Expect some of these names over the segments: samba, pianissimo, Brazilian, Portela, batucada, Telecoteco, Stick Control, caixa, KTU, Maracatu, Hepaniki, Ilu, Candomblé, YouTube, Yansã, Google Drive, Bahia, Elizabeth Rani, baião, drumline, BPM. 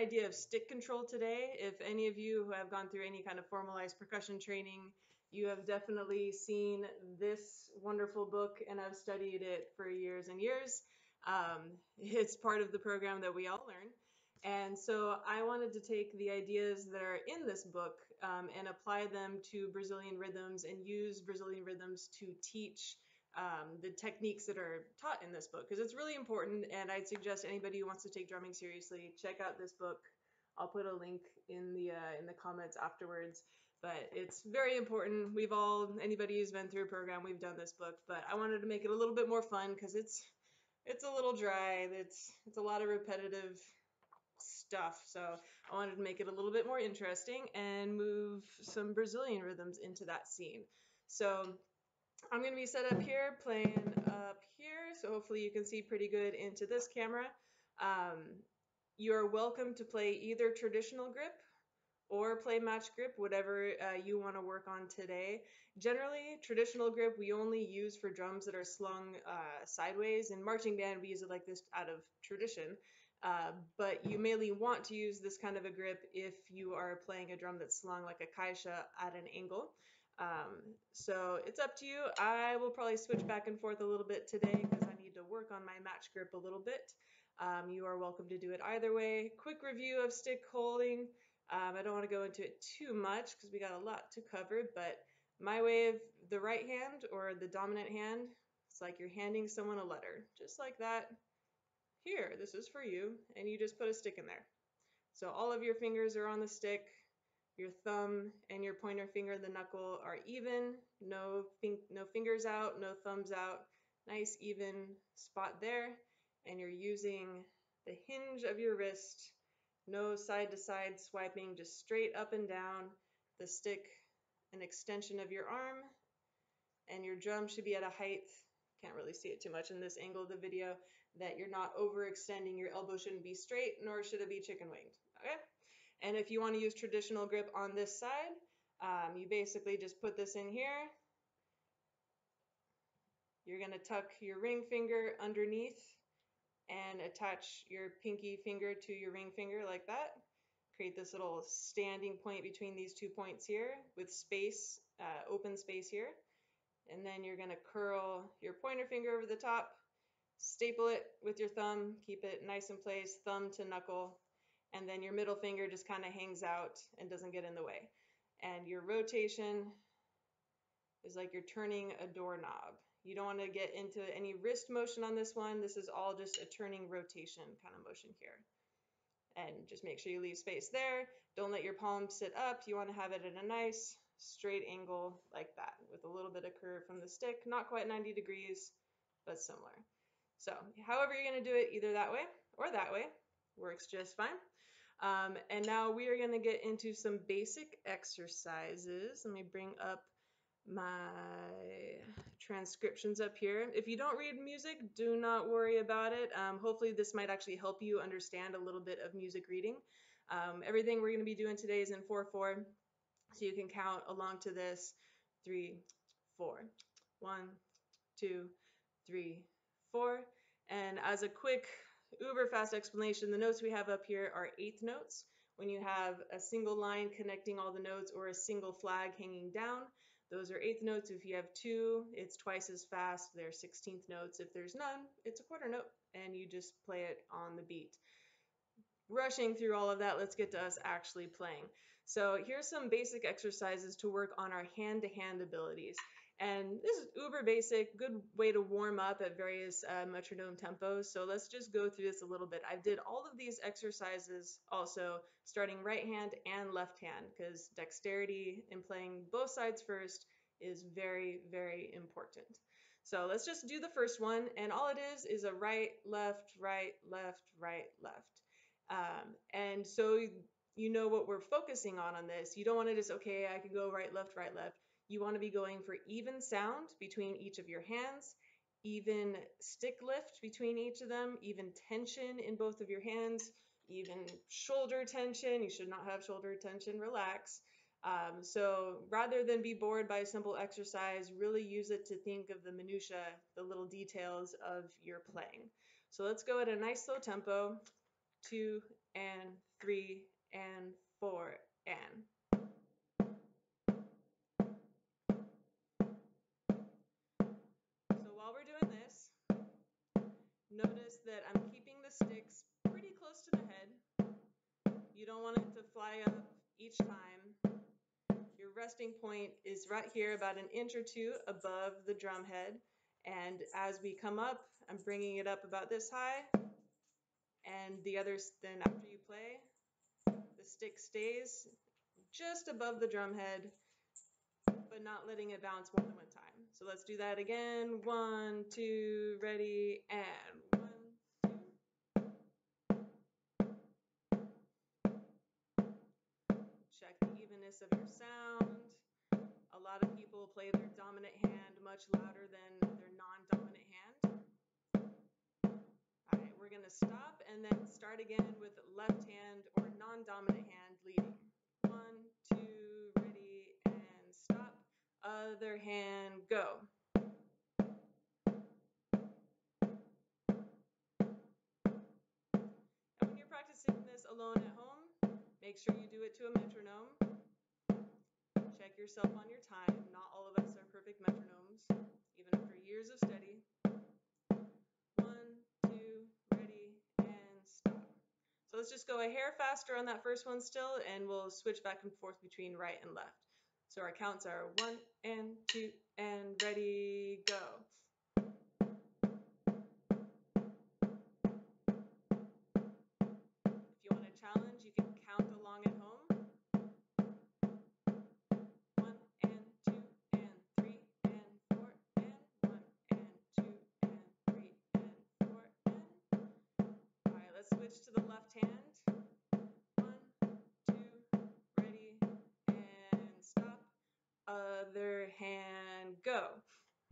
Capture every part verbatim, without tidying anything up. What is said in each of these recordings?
idea of stick control today. If any of you who have gone through any kind of formalized percussion training, you have definitely seen this wonderful book, and I've studied it for years and years. Um, it's part of the program that we all learn. And so I wanted to take the ideas that are in this book um, and apply them to Brazilian rhythms and use Brazilian rhythms to teach um, the techniques that are taught in this book, because it's really important. And I'd suggest anybody who wants to take drumming seriously, check out this book. I'll put a link in the, uh, in the comments afterwards, but it's very important. We've all, anybody who's been through a program, we've done this book, but I wanted to make it a little bit more fun because it's, it's a little dry. It's, it's a lot of repetitive stuff, so I wanted to make it a little bit more interesting and move some Brazilian rhythms into that scene. So I'm going to be set up here, playing up here, so hopefully you can see pretty good into this camera. Um, you're welcome to play either traditional grip or play match grip, whatever uh, you want to work on today. Generally, traditional grip we only use for drums that are slung uh, sideways. In marching band, we use it like this out of tradition. Uh, but you mainly want to use this kind of a grip if you are playing a drum that's slung like a caixa at an angle. Um, so it's up to you. I will probably switch back and forth a little bit today because I need to work on my match grip a little bit. Um, you are welcome to do it either way. Quick review of stick holding. Um, I don't want to go into it too much because we got a lot to cover, but my wave, the right hand or the dominant hand, it's like you're handing someone a letter, just like that. Here, this is for you, and you just put a stick in there. So all of your fingers are on the stick, your thumb and your pointer finger, the knuckle, are even, no, fin no fingers out, no thumbs out, nice even spot there, and you're using the hinge of your wrist, no side to side swiping, just straight up and down, the stick, an extension of your arm, and your drum should be at a height, can't really see it too much in this angle of the video, that you're not overextending. Your elbow shouldn't be straight, nor should it be chicken winged, okay? And if you want to use traditional grip on this side, um, you basically just put this in here. You're going to tuck your ring finger underneath and attach your pinky finger to your ring finger like that. Create this little standing point between these two points here with space, uh, open space here. And then you're going to curl your pointer finger over the top, staple it with your thumb, keep it nice in place, thumb to knuckle, and then your middle finger just kind of hangs out and doesn't get in the way. And your rotation is like you're turning a doorknob. You don't want to get into any wrist motion on this one. This is all just a turning rotation kind of motion here. And just make sure you leave space there. Don't let your palm sit up. You want to have it at a nice straight angle like that with a little bit of curve from the stick, not quite ninety degrees, but similar. So however you're going to do it, either that way or that way, works just fine. Um, and now we are going to get into some basic exercises. Let me bring up my transcriptions up here. If you don't read music, do not worry about it. Um, hopefully this might actually help you understand a little bit of music reading. Um, everything we're going to be doing today is in four four, so you can count along to this. Three, four, one, two, three, four. And as a quick uber fast explanation, the notes we have up here are eighth notes. When you have a single line connecting all the notes or a single flag hanging down, those are eighth notes. If you have two, it's twice as fast. They're sixteenth notes. If there's none, it's a quarter note, and you just play it on the beat. Rushing through all of that, let's get to us actually playing. So here's some basic exercises to work on our hand-to-hand abilities. And this is uber basic, good way to warm up at various uh, metronome tempos. So let's just go through this a little bit. I did all of these exercises also starting right hand and left hand, because dexterity in playing both sides first is very, very important. So let's just do the first one. And all it is is a right, left, right, left, right, left. Um, and so you know what we're focusing on on this. You don't want to just, okay, I can go right, left, right, left. You want to be going for even sound between each of your hands, even stick lift between each of them, even tension in both of your hands, even shoulder tension. You should not have shoulder tension, relax. Um, so rather than be bored by a simple exercise, really use it to think of the minutia, the little details of your playing. So let's go at a nice slow tempo, two and three. three, and four, and. So while we're doing this, notice that I'm keeping the sticks pretty close to the head. You don't want it to fly up each time. Your resting point is right here, about an inch or two above the drum head. And as we come up, I'm bringing it up about this high. And the others, then after you play, the stick stays just above the drum head, but not letting it bounce more than one time. So let's do that again. One, two, ready, and one, two. Check the evenness of your sound. A lot of people play their dominant hand much louder than their non-dominant hand. All right, we're going to stop and then start again with left hand or non-dominant hand leading. One, two, ready, and stop. Other hand, go. And when you're practicing this alone at home, make sure you do it to a metronome. Check yourself on your time. Not all of us are perfect metronomes, even after years of study. One, two, ready, and stop. So let's just go a hair faster on that first one still, and we'll switch back and forth between right and left. So our counts are one and two and ready, go. If you want a challenge, you can count along at home. Switch to the left hand. One, two, ready, and stop. Other hand, go.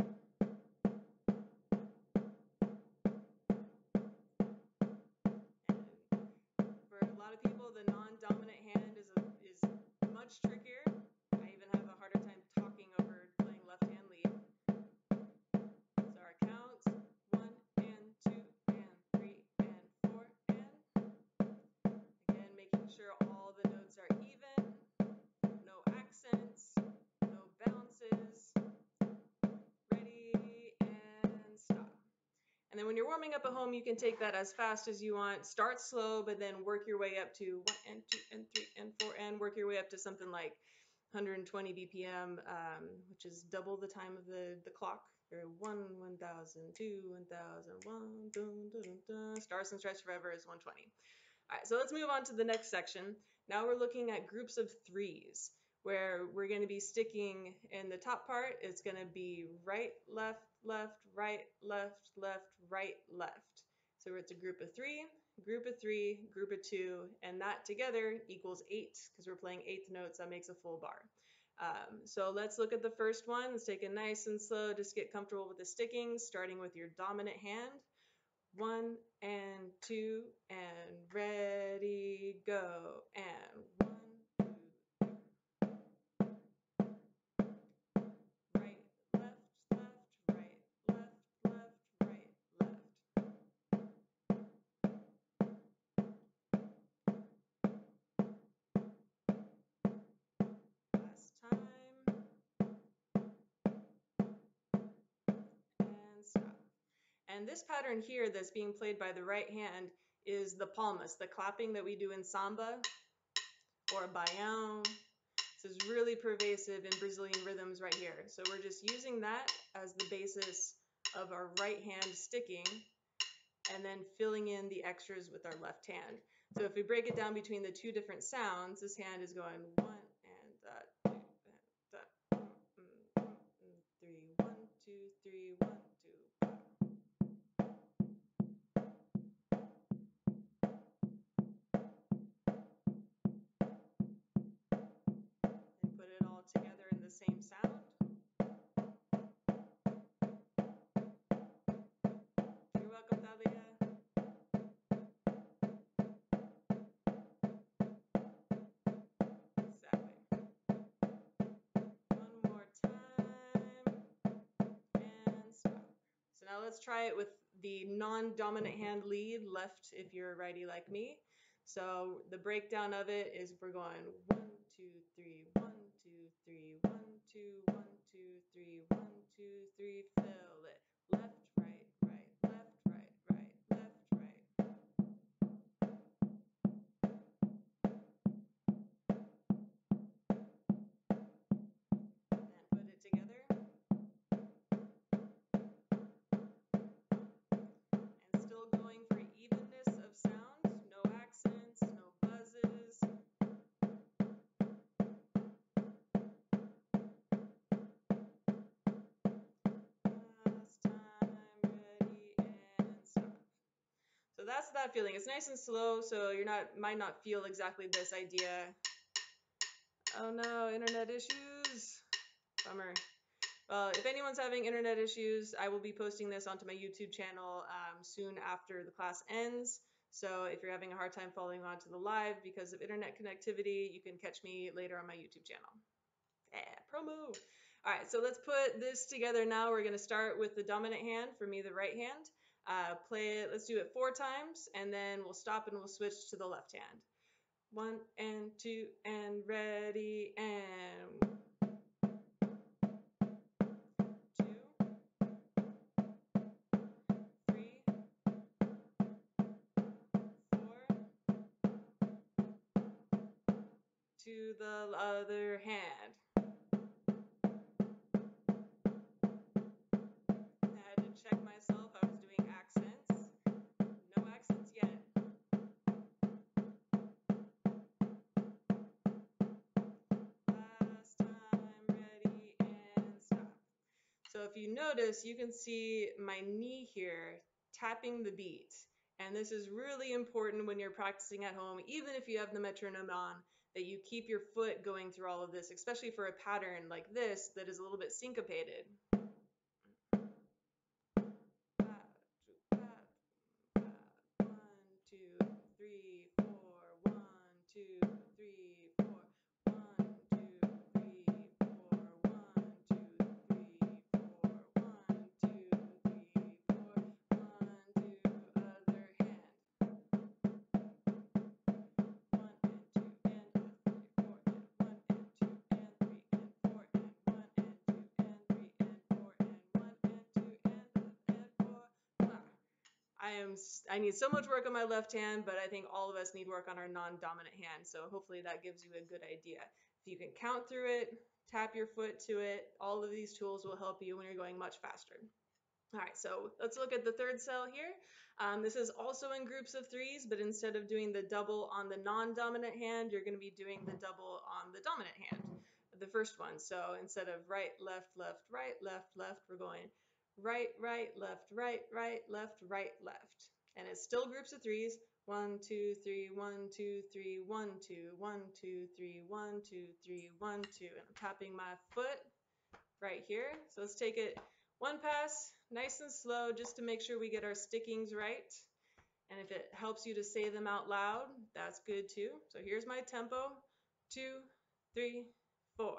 And for a lot of people, the non-dominant hand is, a, is much trickier. I even have a harder time talking over playing left hand lead. So our counts, one and two. Making sure all the notes are even, no accents, no bounces, ready, and stop. And then when you're warming up at home, you can take that as fast as you want. Start slow, but then work your way up to one and two and three and four and work your way up to something like one hundred twenty B P M, um, which is double the time of the, the clock. Or one, one thousand, two, one thousand, one, dun, dun, dun, dun. Stars and Stripes Forever is one twenty. All right, so let's move on to the next section. Now we're looking at groups of threes, where we're going to be sticking in the top part. It's going to be right, left, left, right, left, left, right, left. So it's a group of three, group of three, group of two, and that together equals eight, because we're playing eighth notes. That makes a full bar. Um, so let's look at the first one. Let's take it nice and slow. Just get comfortable with the sticking, starting with your dominant hand. One and two and ready, go, and one, two, right, left, left, right, left, left, right, left. Last time, and stop. And this pattern here that's being played by the right hand is the palmas, the clapping that we do in samba or baião. This is really pervasive in Brazilian rhythms right here. So we're just using that as the basis of our right hand sticking and then filling in the extras with our left hand. So if we break it down between the two different sounds, this hand is going one and that, two, that, that, three, one, two, three, one, two, one. Put it all together in the same sound. You're welcome, Thalia. Exactly. One more time. And stop. So now let's try it with the non-dominant hand lead, left if you're a righty like me. So the breakdown of it is we're going one, two, three, one, two, three, one, two, one, two, three, one, two, three, fill it. Left, right, right, left, right, right, left, right. And put it together. And still going for evenness of sound. No accents, no buzzes. Last time, ready, and stop. So that's that feeling. It's nice and slow, so you're not might not feel exactly this idea. Oh no, internet issues. Bummer. Well, if anyone's having internet issues, I will be posting this onto my YouTube channel um, soon after the class ends. So if you're having a hard time following on to the live because of internet connectivity, you can catch me later on my YouTube channel. Yeah, promo. All right, so let's put this together now. We're going to start with the dominant hand, for me the right hand. Uh, play it, let's do it four times, and then we'll stop and we'll switch to the left hand. One and two and ready and one. To the other hand. I had to check myself. I was doing accents. No accents yet. Last time, ready, and stop. So if you notice, you can see my knee here tapping the beat. And this is really important when you're practicing at home, even if you have the metronome on, that you keep your foot going through all of this, especially for a pattern like this that is a little bit syncopated. One, two, three, four, one, two, three, four, one, two, three, four, one, two, three, four, one, two, three, four, one, two, other hand. One and two. I am, I need so much work on my left hand, but I think all of us need work on our non-dominant hand. So hopefully that gives you a good idea. If you can count through it, tap your foot to it, all of these tools will help you when you're going much faster. All right, so let's look at the third cell here. Um, this is also in groups of threes, but instead of doing the double on the non-dominant hand, you're gonna be doing the double on the dominant hand, the first one. So instead of right, left, left, right, left, left, we're going right, right, left, right, right, left, right, left. And it's still groups of threes. One, two, three, one, two, three, one, two, one, two, three, one, two, three, one, two. And I'm tapping my foot right here. So let's take it one pass, nice and slow, just to make sure we get our stickings right. And if it helps you to say them out loud, that's good too. So here's my tempo, two, three, four.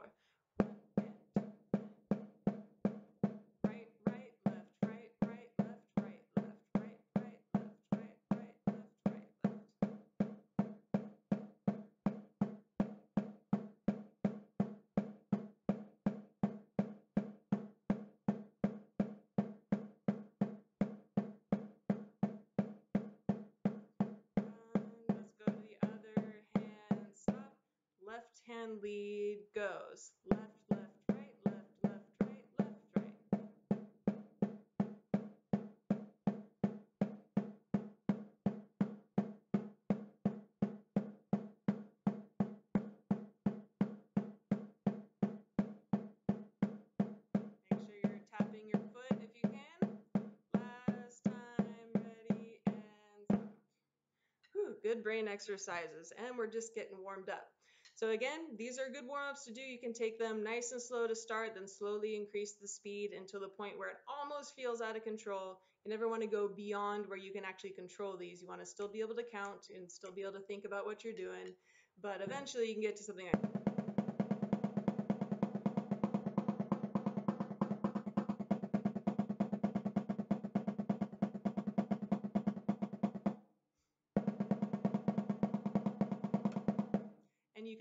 Left hand lead goes. Left, left, right, left, left, right, left, right. Make sure you're tapping your foot if you can. Last time, ready, and stop. Whew, good brain exercises, and we're just getting warmed up. So again, these are good warm-ups to do. You can take them nice and slow to start, then slowly increase the speed until the point where it almost feels out of control. You never want to go beyond where you can actually control these. You want to still be able to count and still be able to think about what you're doing, but eventually you can get to something like that.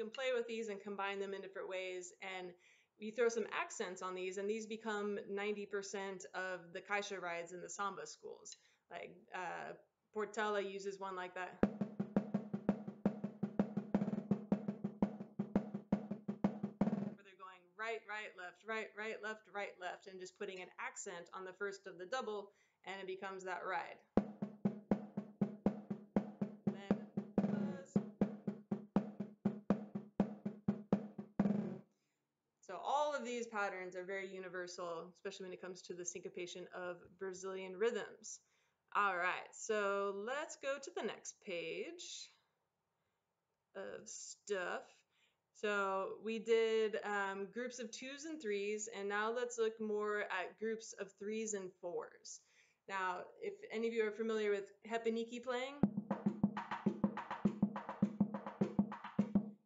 can play with these and combine them in different ways. And you throw some accents on these, and these become ninety percent of the caixa rides in the samba schools. Like uh, Portela uses one like that. Where they're going right, right, left, right, right, left, right, left, and just putting an accent on the first of the double, and it becomes that ride. So all of these patterns are very universal, especially when it comes to the syncopation of Brazilian rhythms. All right, so let's go to the next page of stuff. So we did um, groups of twos and threes, and now let's look more at groups of threes and fours. Now, if any of you are familiar with Hepaniki playing,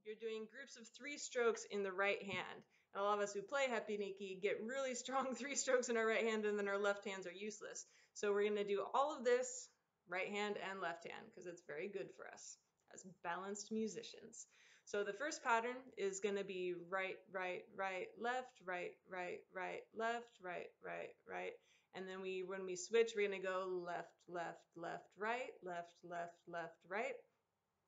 you're doing groups of three strokes in the right hand. And a lot of us who play Hepaniki get really strong three strokes in our right hand, and then our left hands are useless. So we're going to do all of this, right hand and left hand, because it's very good for us as balanced musicians. So the first pattern is going to be right, right, right, left, right, right, right, left, right, right, right. And then we, when we switch, we're going to go left, left, left, right, left, left, left, right.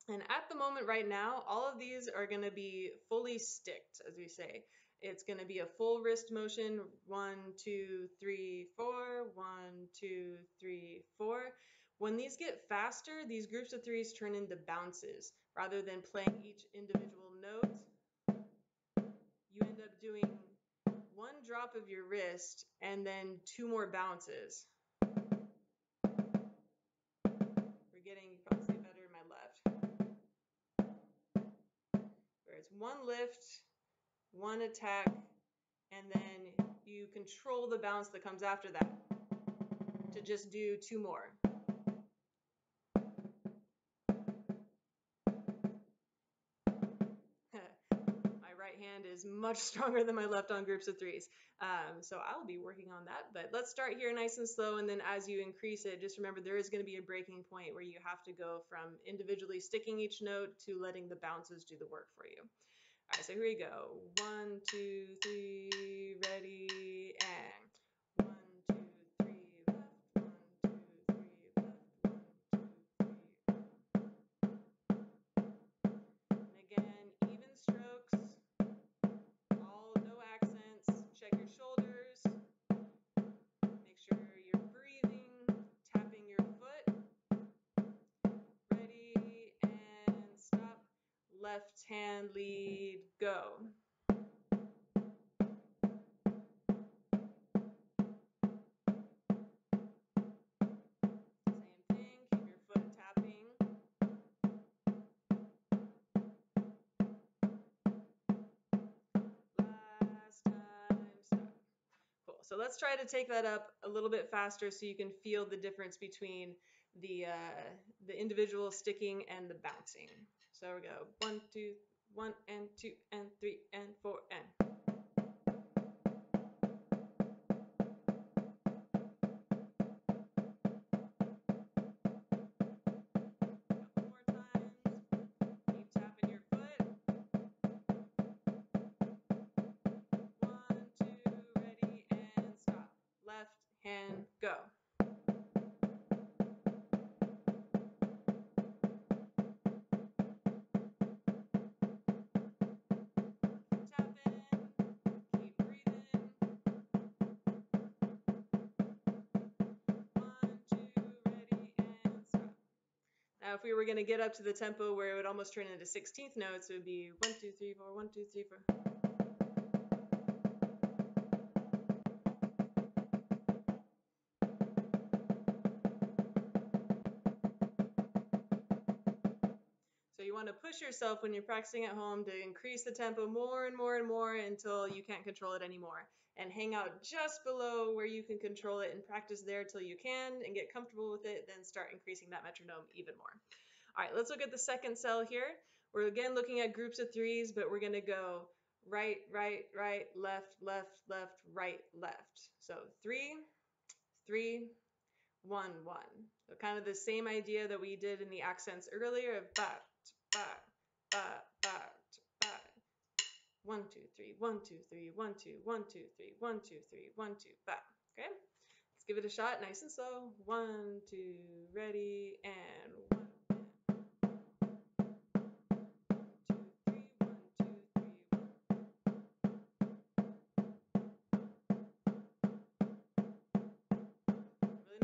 And at the moment right now, all of these are going to be fully sticked, as we say. It's going to be a full wrist motion, one, two, three, four, one, two, three, four. When these get faster, these groups of threes turn into bounces. Rather than playing each individual note, you end up doing one drop of your wrist and then two more bounces. We're getting probably better in my left. Where it's one lift, one attack, and then you control the bounce that comes after that to just do two more. My right hand is much stronger than my left on groups of threes. Um, so I'll be working on that, but let's start here nice and slow, and then as you increase it, just remember there is going to be a breaking point where you have to go from individually sticking each note to letting the bounces do the work for you. All right, so here we go. One, two, three, ready, and one, two, three, left, one, two, three, left, one, two, three. And again, even strokes, all no accents. Check your shoulders. Make sure you're breathing, tapping your foot. Ready, and stop. Left hand lead, go. Same thing, keep your foot tapping. Last time, stop. Cool, so let's try to take that up a little bit faster so you can feel the difference between the uh, the individual sticking and the bouncing. So we go one, two, one and two and three and four and. Couple more times. Keep tapping your foot. One, two, ready and stop. Left hand, go. If we were going to get up to the tempo where it would almost turn into sixteenth notes, it would be one, two, three, four, one, two, three, four. So you want to push yourself when you're practicing at home to increase the tempo more and more and more until you can't control it anymore. And hang out just below where you can control it and practice there till you can and get comfortable with it, then start increasing that metronome even more. All right, let's look at the second cell here. We're again looking at groups of threes, but we're gonna go right, right, right, left, left, left, right, left. So three, three, one, one. So kind of the same idea that we did in the accents earlier of ba, ba, ba, ba, ba. one, two, three, one, two, three, one, two, one, two, three, one, two, three, one, two, back. Okay, let's give it a shot, nice and slow. One, two, ready, and one.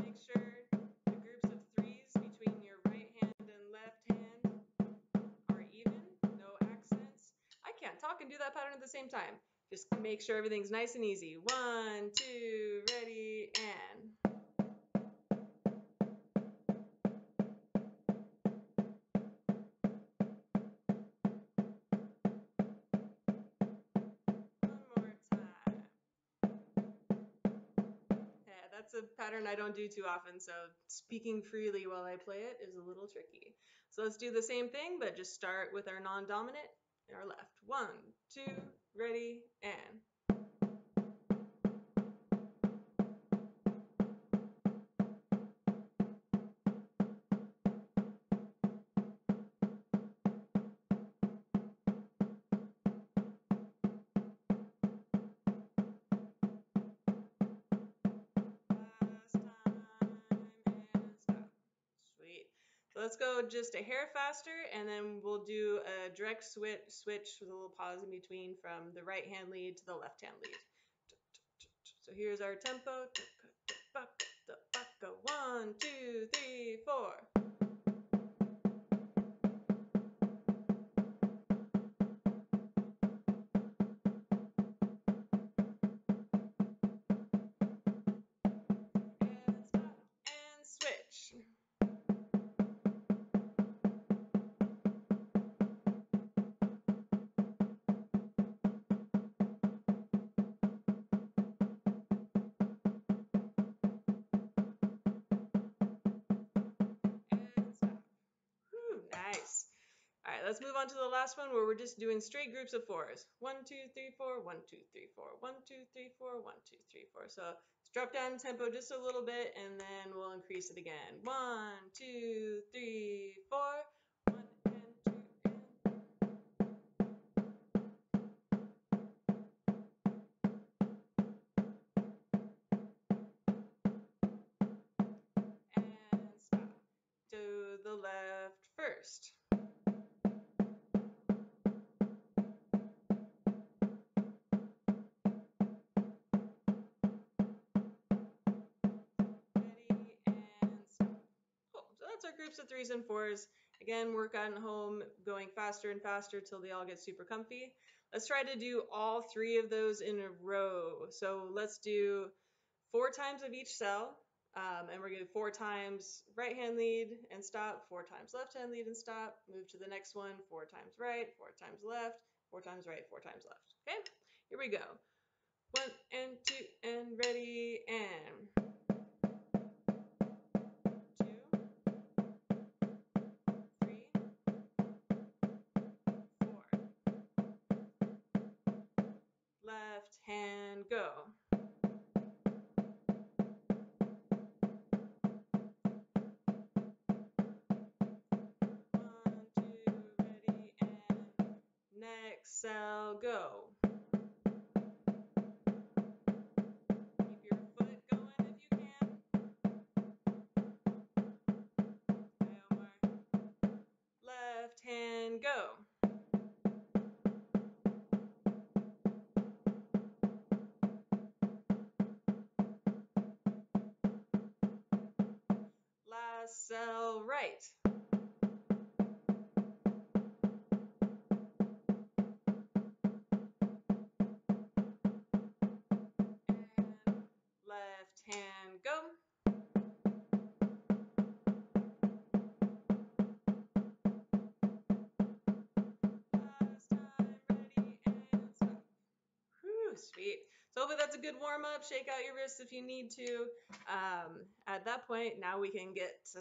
Make sure the groups of threes between your right hand and left hand are even, no accents. I can't talk and do that pattern at the same time. Just make sure everything's nice and easy. One, two, ready, and... That's a pattern I don't do too often, so speaking freely while I play it is a little tricky. So let's do the same thing, but just start with our non-dominant and our left. One, two, ready, and... So let's go just a hair faster, and then we'll do a direct switch, switch with a little pause in between from the right hand lead to the left hand lead. So here's our tempo. One, two, three, four. And stop and switch. Let's move on to the last one where we're just doing straight groups of fours. One, two, three, four, one, two, three, four, one, two, three, four, one, two, three, four. So let's drop down tempo just a little bit and then we'll increase it again. One, two, three, four. One, and two, and... and stop. To the left first. Our groups of threes and fours. Again, work on home, going faster and faster till they all get super comfy. Let's try to do all three of those in a row. So let's do four times of each cell, um, and we're going to do four times right hand lead and stop, four times left hand lead and stop, move to the next one, four times right, four times left, four times right, four times left. Okay, here we go. One and two and ready and... Left hand go. One, two, ready, and next cell go. Keep your foot going if you can. One more. Left hand go. Last cell right. And left hand go. Last time ready and stop. Whew, sweet. So hopefully that's a good warm-up. Shake out your wrists if you need to. Um, at that point, now we can get to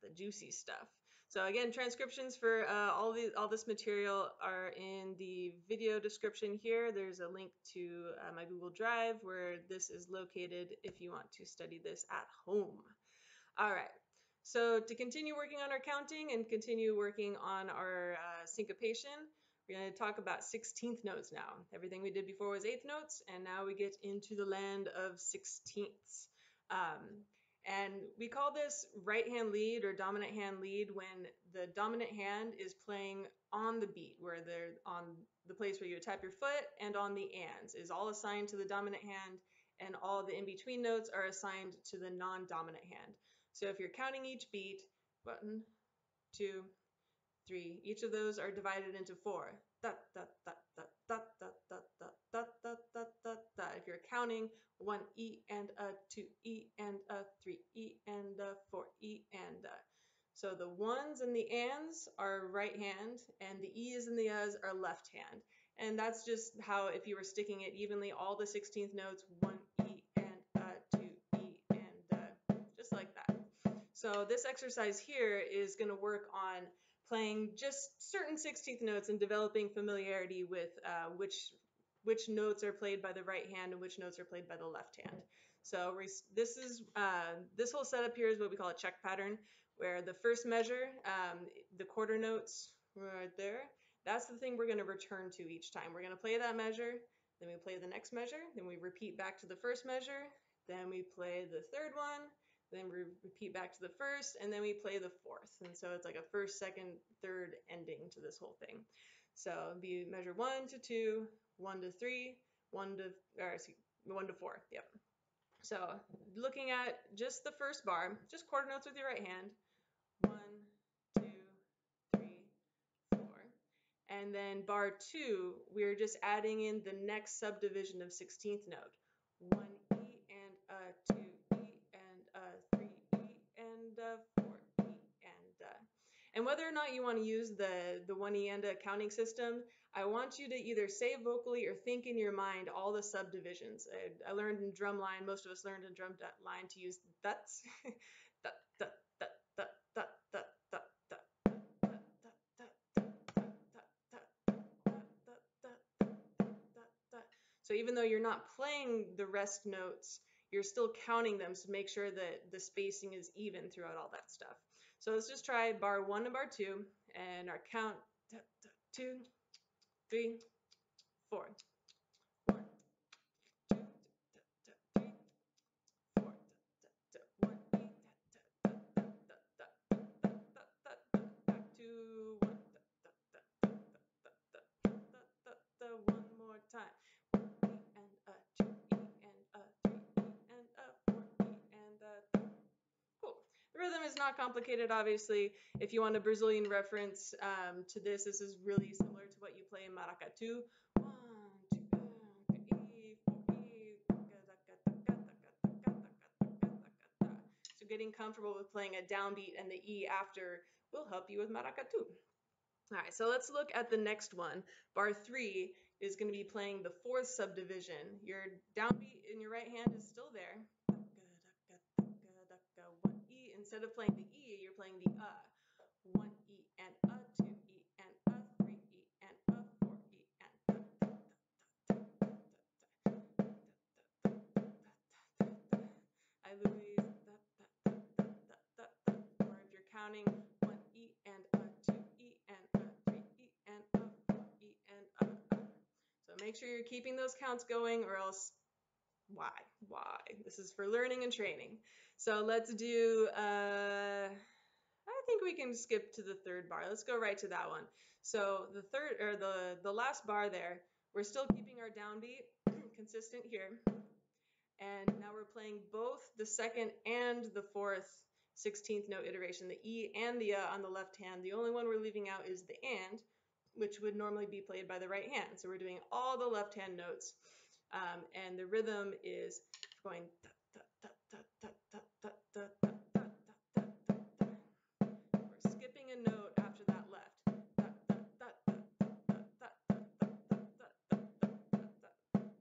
the juicy stuff. So again, transcriptions for uh, all, the, all this material are in the video description here. There's a link to uh, my Google Drive where this is located if you want to study this at home. All right. So to continue working on our counting and continue working on our uh, syncopation, We're going to talk about sixteenth notes now. Everything we did before was eighth notes, and now we get into the land of sixteenths. Um, and we call this right hand lead or dominant hand lead when the dominant hand is playing on the beat, where they're on the place where you tap your foot, and on the ands is all assigned to the dominant hand, and all the in-between notes are assigned to the non-dominant hand. So if you're counting each beat, one, two, three, each of those are divided into four. If you're counting, one E and a, two E and a, three E and a, four E and a. So the ones and the ands are right hand, and the e's and the uhs are left hand. And that's just how, if you were sticking it evenly, all the sixteenth notes, one E and a, two E and a, just like that. So this exercise here is going to work on playing just certain sixteenth notes and developing familiarity with uh, which which notes are played by the right hand and which notes are played by the left hand. So this is uh, this whole setup here is what we call a check pattern, where the first measure, um, the quarter notes right there, that's the thing we're going to return to each time. We're going to play that measure, then we play the next measure, then we repeat back to the first measure, then we play the third one, then we repeat back to the first, and then we play the fourth. And so it's like a first, second, third ending to this whole thing. So it'd be measure one to two, one to three, one to, or excuse, one to four, yep. So looking at just the first bar, just quarter notes with your right hand, one, two, three, four. And then bar two, we're just adding in the next subdivision of sixteenth note, one E and a two E and a three E and a four E and a. And whether or not you want to use the, the one E and a counting system, I want you to either say vocally or think in your mind all the subdivisions. I, I learned in drumline, most of us learned in drumline to use that's. So even though you're not playing the rest notes, you're still counting them, so make sure that the spacing is even throughout all that stuff. So let's just try bar one and bar two, and our count, two, three, four. One, two, three, four, one, back to one, one more time. One E and a, two E and a, three and a, four E and a. Cool. The rhythm is not complicated, obviously. If you want a Brazilian reference um, to this, this is really similar to what you play in Maracatu. One, two, three, four, E. So getting comfortable with playing a downbeat and the E after will help you with Maracatu. All right, so let's look at the next one. Bar three is going to be playing the fourth subdivision. Your downbeat in your right hand is still there. One E, instead of playing the E, you're playing the uh. One E and a, two E and a, three E and a, four E and a. I lose. Or if you're counting, one E and a, two E and a, three E and a, four E and a, a. So make sure you're keeping those counts going, or else why? Why? This is for learning and training. So let's do, uh, I think we can skip to the third bar. Let's go right to that one. So the third, or the, the last bar there, we're still keeping our downbeat consistent here. And now we're playing both the second and the fourth sixteenth note iteration, the E and the uh on the left hand. The only one we're leaving out is the and, which would normally be played by the right hand. So we're doing all the left hand notes. Um, and the rhythm is going. We're skipping a note after that left.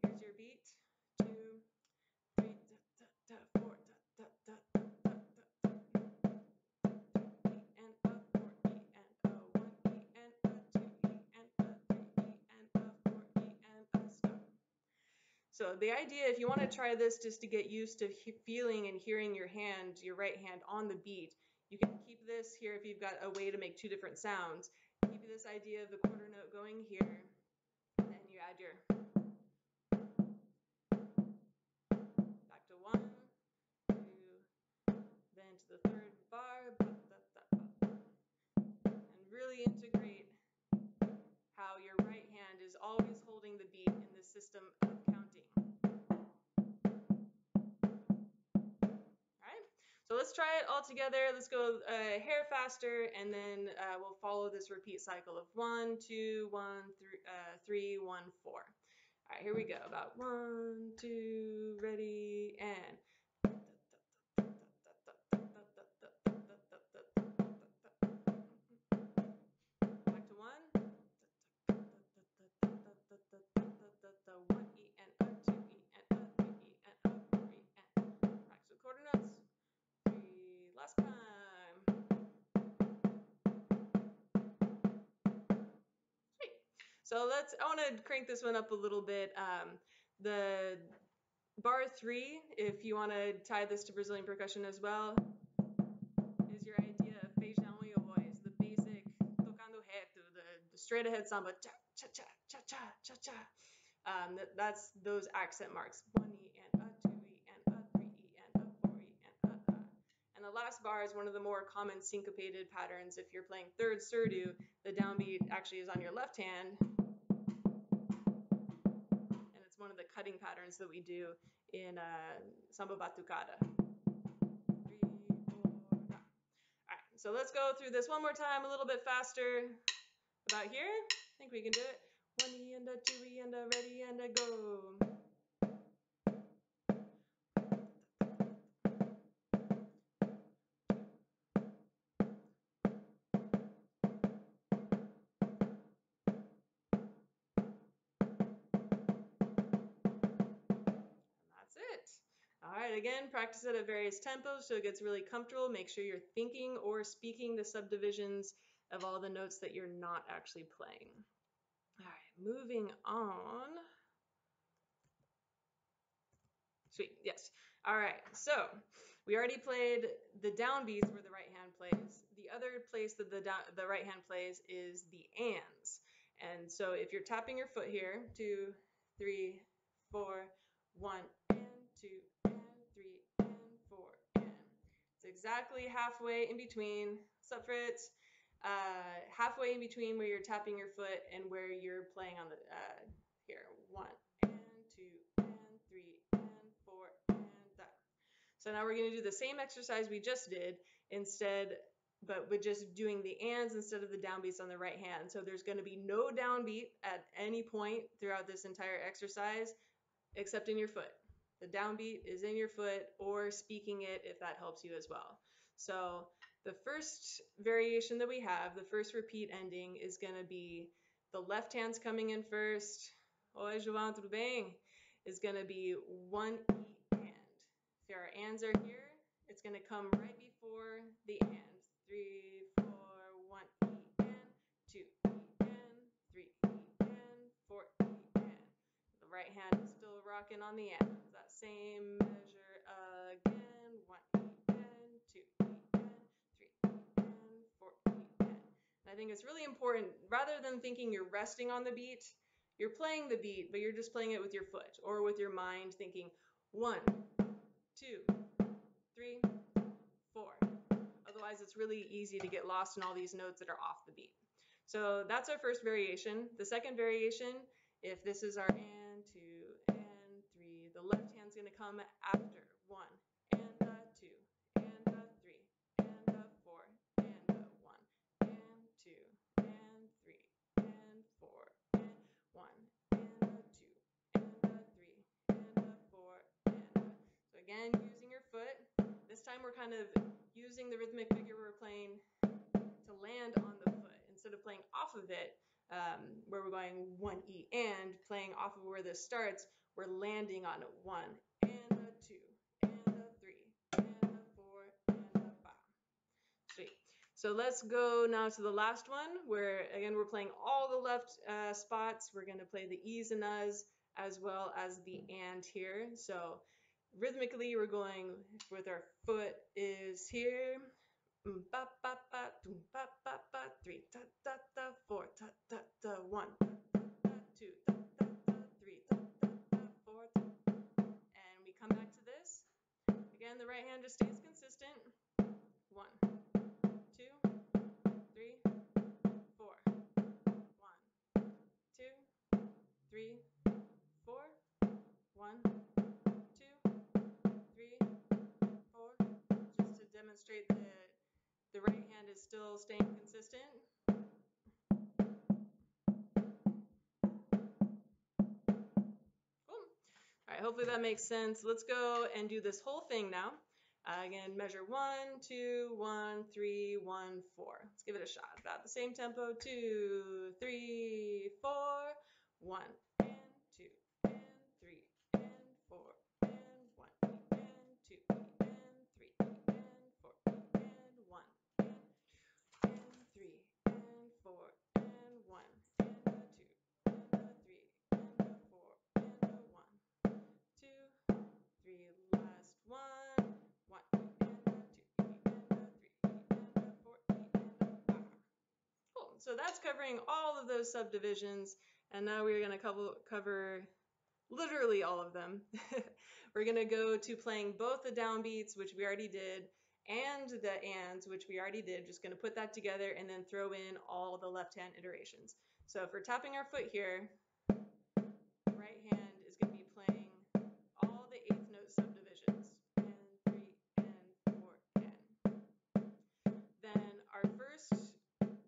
Here's your beat. Two, three, four. So the idea, if you want to try this just to get used to feeling and hearing your hand, your right hand on the beat, you can keep this here if you've got a way to make two different sounds. Keep this idea of the quarter note going here, and then you add your back to one, two, then to the third bar, and really integrate how your right hand is always holding the beat in the system of counting. So let's try it all together. Let's go a hair faster, and then uh, we'll follow this repeat cycle of one, two, one, three, uh, three, one, four. All right, here we go. About one, two, ready, and. Back to one. One E and up, two E and up, three E and up, three and. Back to the quarter notes. Last time. Sweet. So let's, I want to crank this one up a little bit. Um, the bar three, if you want to tie this to Brazilian percussion as well, is your idea of feijão e arroz, the basic tocando reto, the, the straight ahead samba, cha cha cha cha cha cha cha. Um, that, that's those accent marks. One E and a, two E and a, three E and a. And the last bar is one of the more common syncopated patterns. If you're playing third surdu, the downbeat actually is on your left hand. And it's one of the cutting patterns that we do in uh, samba batucada. Three, four, five. All right, so let's go through this one more time, a little bit faster. About here, I think we can do it. One E and a, two E and a, ready and a, go. That's it. All right, again, practice it at various tempos so it gets really comfortable. Make sure you're thinking or speaking the subdivisions of all the notes that you're not actually playing. All right, moving on. Sweet, yes. All right, so we already played the downbeats where the right hand plays. The other place that the, down, the right hand plays is the ands. And so if you're tapping your foot here, two, three, four, one, two, and three, and four, and. It's exactly halfway in between, sub frets, uh, halfway in between where you're tapping your foot and where you're playing on the, uh, here, one, and two, and three, and four, and that. So now we're gonna do the same exercise we just did, instead, but we're just doing the ands instead of the downbeats on the right hand. So there's gonna be no downbeat at any point throughout this entire exercise, except in your foot. The downbeat is in your foot or speaking it if that helps you as well. So the first variation that we have, the first repeat ending is going to be the left hand's coming in first. Oi, João, tudo bem? Is going to be one E and. If our ands are here, it's going to come right before the and. Three, four, one E and, two E and, three E and, four E and. The right hand is still rocking on the end. It's that same measure again. One E and, two E and, three E and, four E and. And I think it's really important, rather than thinking you're resting on the beat, you're playing the beat, but you're just playing it with your foot or with your mind thinking one, two, three, four. Otherwise, it's really easy to get lost in all these notes that are off the beat. So that's our first variation. The second variation, if this is our and, two, and three, the left hand's going to come after one, and a, two, and a, three, and a, four, and a, one, and two, and three, and four, and one, and a, two, and a, three, and a, four, and a. So again, using your foot. This time we're kind of using the rhythmic figure we're playing to land on the foot instead of playing off of it. Um, where we're going one E and playing off of where this starts, we're landing on a one and a two and a three and a four and a five. Sweet. So let's go now to the last one where again we're playing all the left uh, spots. We're going to play the E's and U's as well as the and here. So rhythmically we're going with our foot is here, Mm, pa pa pa, two, pa pa pa, three, ta ta ta, four, ta ta ta, one, ta ta two, ta ta ta, three, ta ta ta, four, ta, and we come back to this. Again, the right hand just stays consistent. One, two, three, four. One, two, three, four. One, two, three, four. Just to demonstrate that the right hand is still staying consistent. Cool. All right, hopefully that makes sense. Let's go and do this whole thing now. Uh, again, measure one, two, one, three, one, four. Let's give it a shot. About the same tempo. Two, three, four, one, and two, and three, and four, and one, and two, and three, and four, and one, and two, and three, and four, and one, and two, and three, and four, and one, two, three, last one. One, and two, and three, and four, and five. Cool. So that's covering all of those subdivisions, and now we're going to cover literally all of them. We're going to go to playing both the downbeats, which we already did, and the ands, which we already did. Just going to put that together and then throw in all the left-hand iterations. So if we're tapping our foot here, the right hand is going to be playing all the eighth note subdivisions. Then our first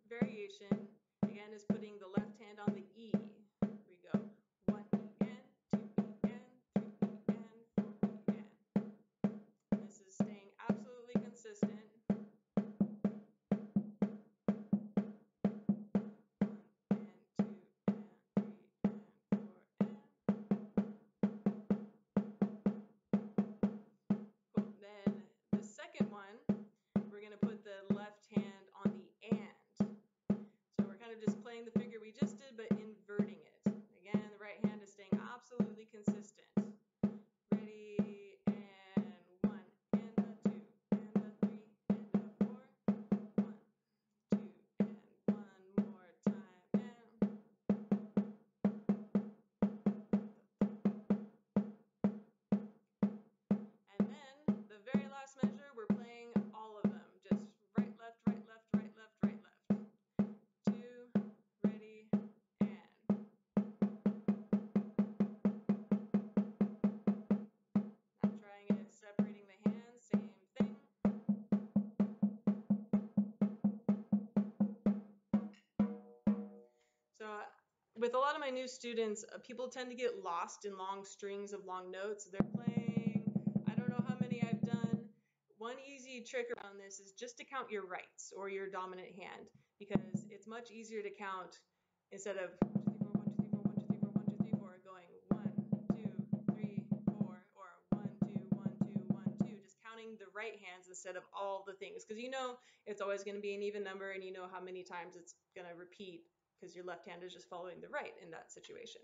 variation, again, is putting the left hand on the E. We go one E N, two E N, three E N, four E N. And this is staying absolutely consistent. We're going to put the left hand on the and. So we're kind of just playing the figure we just did, but inverting it. Again, the right hand is staying absolutely consistent. Ready, and one, and a two, and a three, and a four. One, two, and one more time, and. And then, the very last measure, we're playing all of them. Just right, left, right, left, right, left, right, left. Two, ready, and. Not trying it, separating the hands, same thing. So with a lot of my new students, people tend to get lost in long strings of long notes. They're playing, I don't know how many I've done. One easy trick around this is just to count your rights or your dominant hand, because it's much easier to count instead of one, two, three, four, one, two, three, four, one, two, three, four, one, two, three, four, going one, two, three, four, or one, two, one, two, one, two, just counting the right hands instead of all the things, because you know it's always going to be an even number and you know how many times it's going to repeat because your left hand is just following the right in that situation.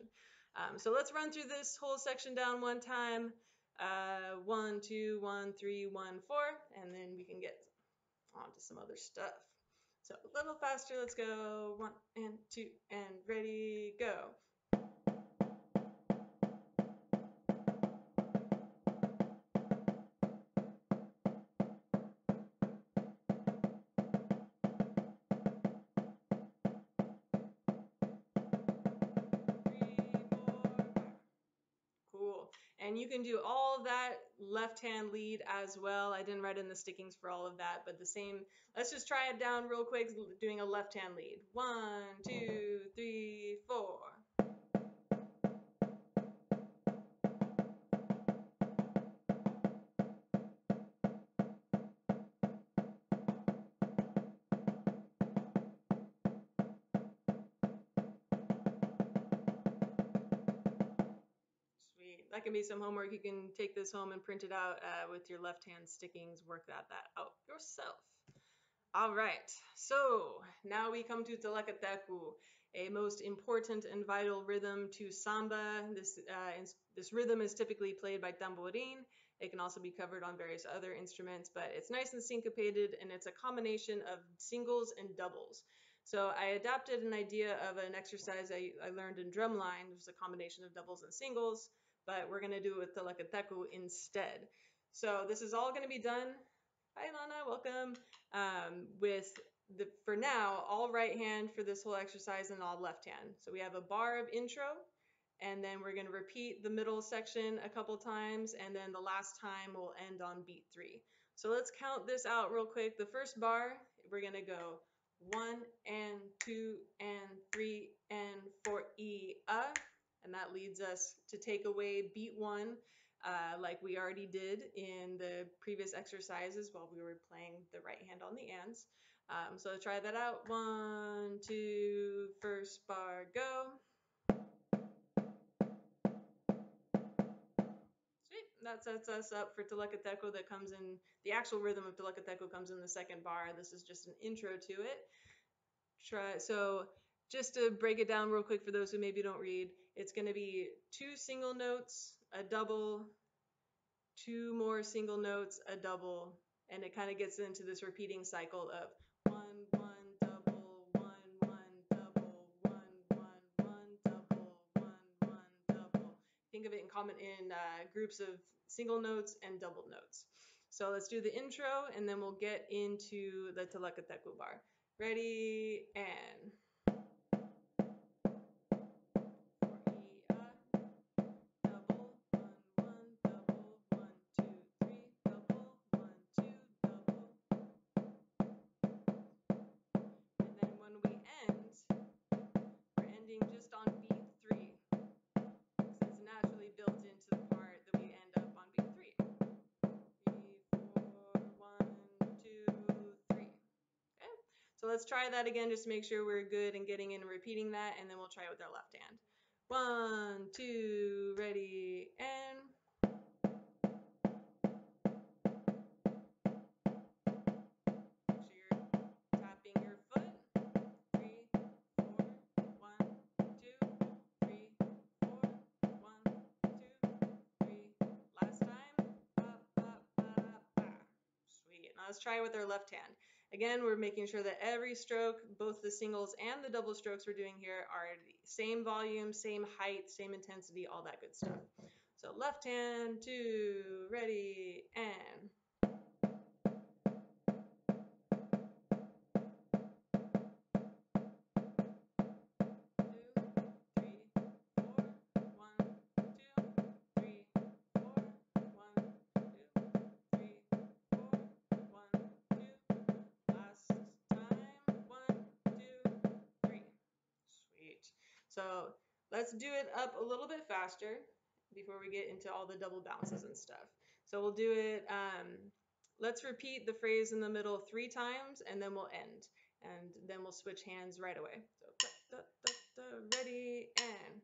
Um, so let's run through this whole section down one time. Uh, one, two, one, three, one, four, and then we can get on to some other stuff. So a little faster, let's go. One and two and ready, go. And you can do all of that left hand lead as well. I didn't write in the stickings for all of that, but the same. Let's just try it down real quick, doing a left hand lead. One, two, three, four. That can be some homework. You can take this home and print it out uh, with your left hand stickings. Work that, that out yourself. All right, so now we come to Telecoteco, a most important and vital rhythm to samba. This, uh, this rhythm is typically played by tambourine It can also be covered on various other instruments, but it's nice and syncopated, and it's a combination of singles and doubles. So I adapted an idea of an exercise I, I learned in drumline, which is a combination of doubles and singles, but we're going to do it with Telecoteco instead. So this is all going to be done. Hi, Lana, welcome. Um, with the, for now, all right hand for this whole exercise and all left hand. So we have a bar of intro, and then we're going to repeat the middle section a couple times, and then the last time we'll end on beat three. So let's count this out real quick. The first bar, we're going to go one and two and three and four, E, uh, and that leads us to take away beat one, uh, like we already did in the previous exercises while we were playing the right hand on the ands. Um, so try that out. One, two, first bar, go. That sets us up for Telecoteco that comes in, the actual rhythm of Telecoteco comes in the second bar. This is just an intro to it. Try, so just to break it down real quick for those who maybe don't read, it's going to be two single notes, a double, two more single notes, a double, and it kind of gets into this repeating cycle of one, one, double, one, one, double, one, one, one, double, one, one, double. Think of it in common in uh, groups of single notes and double notes. So let's do the intro, and then we'll get into the Telecoteco bar. Ready, and... When we end, we're ending just on beat three, because it's naturally built into the part that we end up on beat three. Three, four, one, two, three. Okay, so let's try that again just to make sure we're good and getting in and repeating that, and then we'll try it with our left hand. One, two, ready, and... Make sure you're tapping your foot. Now let's try it with our left hand. Again, we're making sure that every stroke, both the singles and the double strokes we're doing here, are the same volume, same height, same intensity, all that good stuff. So left hand, two, ready, and... So let's do it up a little bit faster before we get into all the double bounces and stuff. So we'll do it, um, let's repeat the phrase in the middle three times, and then we'll end. And then we'll switch hands right away. So da, da, da, da, ready, and...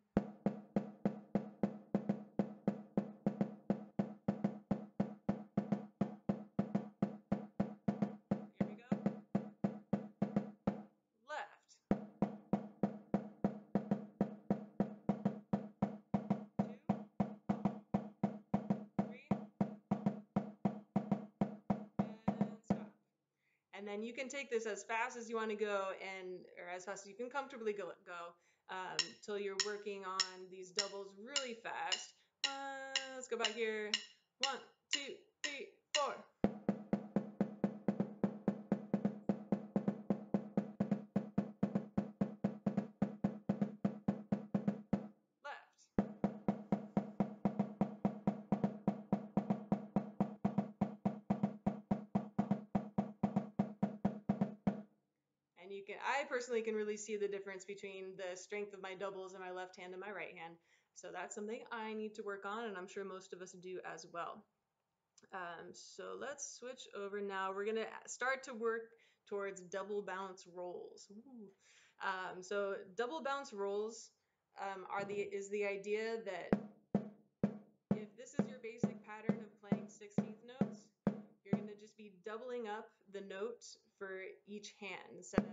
And then you can take this as fast as you want to go, and or as fast as you can comfortably go, go um, till you're working on these doubles really fast. Uh, let's go back here. One, two, three, four. And you can, I personally can really see the difference between the strength of my doubles in my left hand and my right hand. So that's something I need to work on, and I'm sure most of us do as well. Um, so let's switch over now. We're going to start to work towards double bounce rolls. Um, so double bounce rolls um, are the, is the idea that if this is your basic pattern of playing sixteenth notes, you're going to just be doubling up the note for each hand instead of...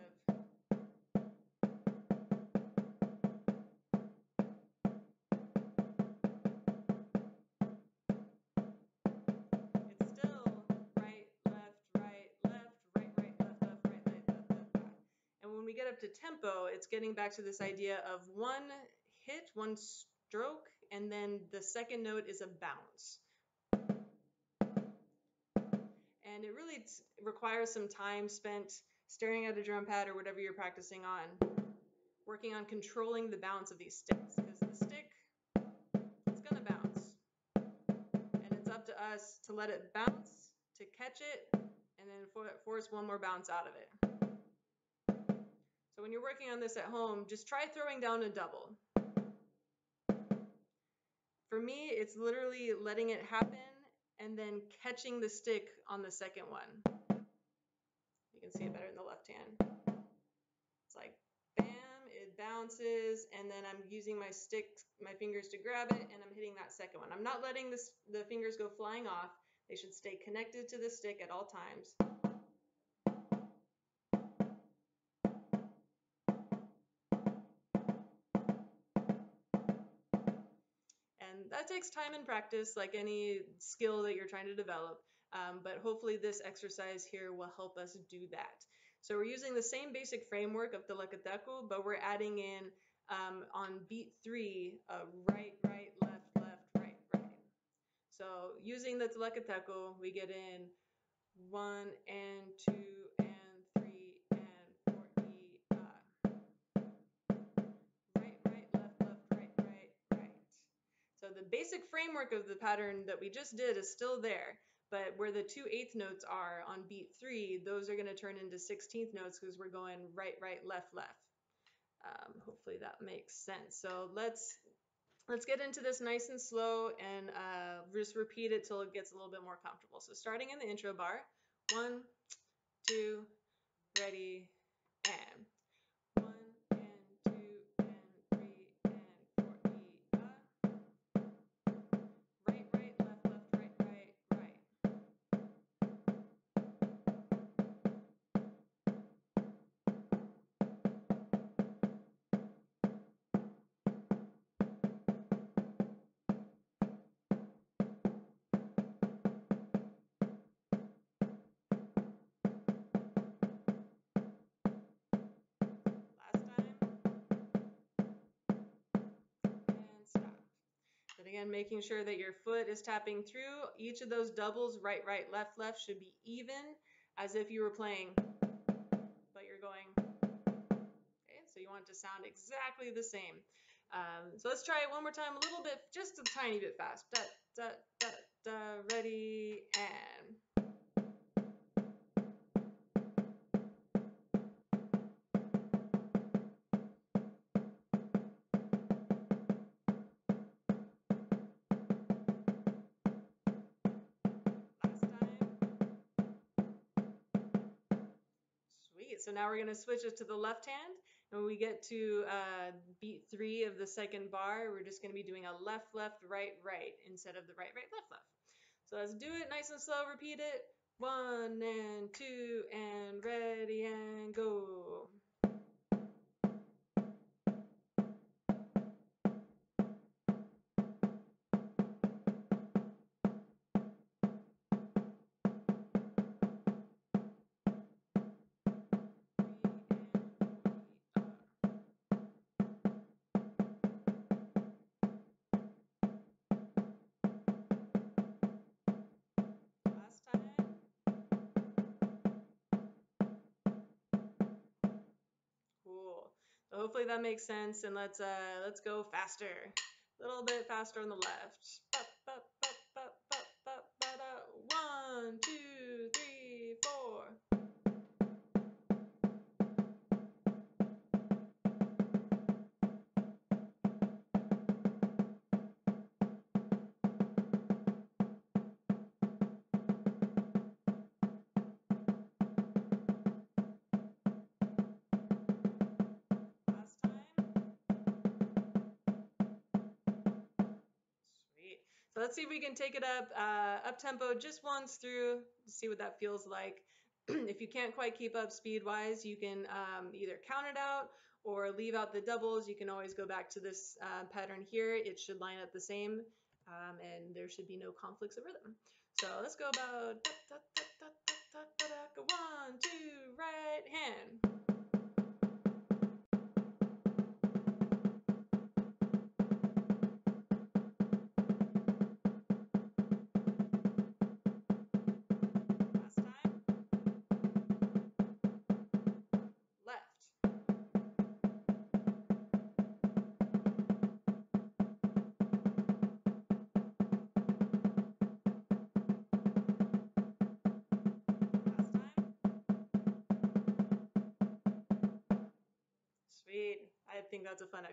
up to tempo, it's getting back to this idea of one hit, one stroke, and then the second note is a bounce. And it really requires some time spent staring at a drum pad or whatever you're practicing on, working on controlling the bounce of these sticks, because the stick, it's going to bounce. And it's up to us to let it bounce, to catch it, and then force one more bounce out of it. So when you're working on this at home, just try throwing down a double. For me, it's literally letting it happen and then catching the stick on the second one. You can see it better in the left hand. It's like, bam, it bounces, and then I'm using my stick, my fingers to grab it, and I'm hitting that second one. I'm not letting this, the fingers go flying off. They should stay connected to the stick at all times. And that takes time and practice, like any skill that you're trying to develop. Um, but hopefully this exercise here will help us do that. So we're using the same basic framework of Telecoteco, but we're adding in um, on beat three, uh, right, right, left, left, right, right. So using the Telecoteco, we get in one and two and three and four, E, uh, right, right, left, left, right, right, right. So the basic framework of the pattern that we just did is still there. But where the two eighth notes are on beat three, those are going to turn into sixteenth notes because we're going right, right, left, left. Um, hopefully that makes sense. So let's let's get into this nice and slow and uh, just repeat it till it gets a little bit more comfortable. So starting in the intro bar, one, two, ready, and. But again, making sure that your foot is tapping through. Each of those doubles, right, right, left, left, should be even, as if you were playing, but you're going. Okay, so you want it to sound exactly the same. Um, so let's try it one more time, a little bit, just a tiny bit fast. Da, da, da, da, ready, and. So now we're going to switch it to the left hand, and when we get to uh, beat three of the second bar, we're just going to be doing a left, left, right, right instead of the right, right, left, left. So let's do it nice and slow, repeat it. One and two and ready and go. So hopefully that makes sense, and let's uh, let's go faster, a little bit faster on the left. One, two, three, four. So let's see if we can take it up, uh, up tempo just once through, see what that feels like. If you can't quite keep up speed wise, you can um, either count it out or leave out the doubles. You can always go back to this uh, pattern here. It should line up the same, um, and there should be no conflicts of rhythm. So let's go about one, two, right hand.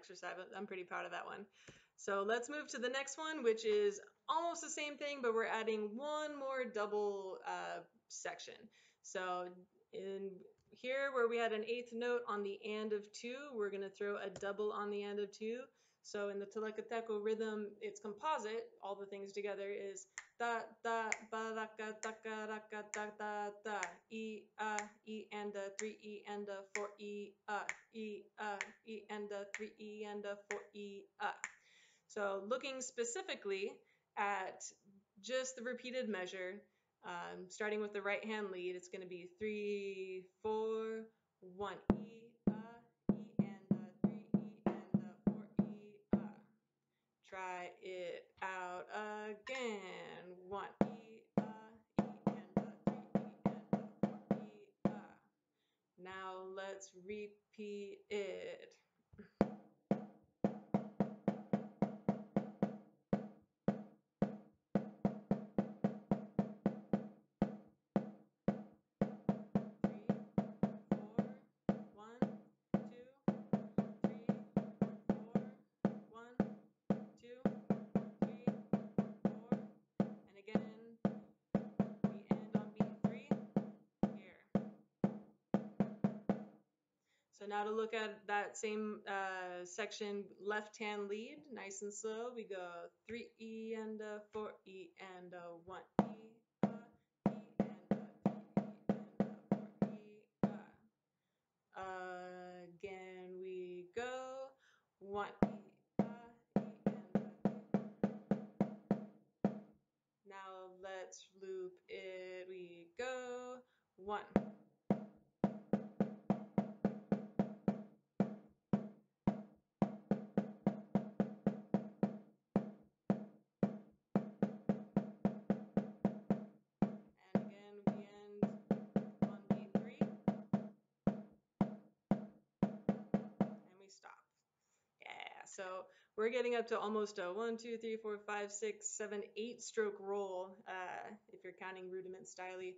exercise. I'm pretty proud of that one. So let's move to the next one, which is almost the same thing, but we're adding one more double uh, section. So in here where we had an eighth note on the and of two, we're going to throw a double on the and of two. So in the Telecoteco rhythm, it's composite. All the things together is da da ba da ka da ka da ka da da da e a e and a three e and a four e a e a e and a three e and a four e a. So looking specifically at just the repeated measure, um, starting with the right hand lead, it's going to be three, four, one e. Try it out again. One, E, A, E, and A, three, E, and A, four, E, A. Now let's repeat it. Again, we end on beat three here. So now to look at that same uh, section, left hand lead, nice and slow. We go three E and a four E and a one E a E and a three E and a four E a. Again, we go one E. Now let's loop it. We go one. And again, we end on beat three. And we stop. Yeah, so we're getting up to almost a one, two, three, four, five, six, seven, eight stroke roll, uh, if you're counting rudiment stylely.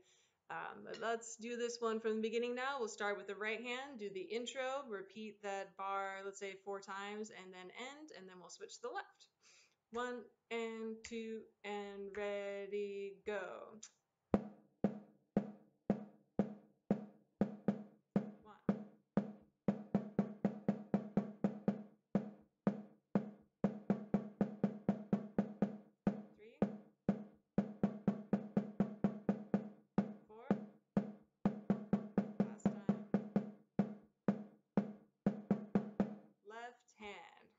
Um, but let's do this one from the beginning now. We'll start with the right hand, do the intro, repeat that bar, let's say four times, and then end, and then we'll switch to the left. One and two and ready, go. Left hand.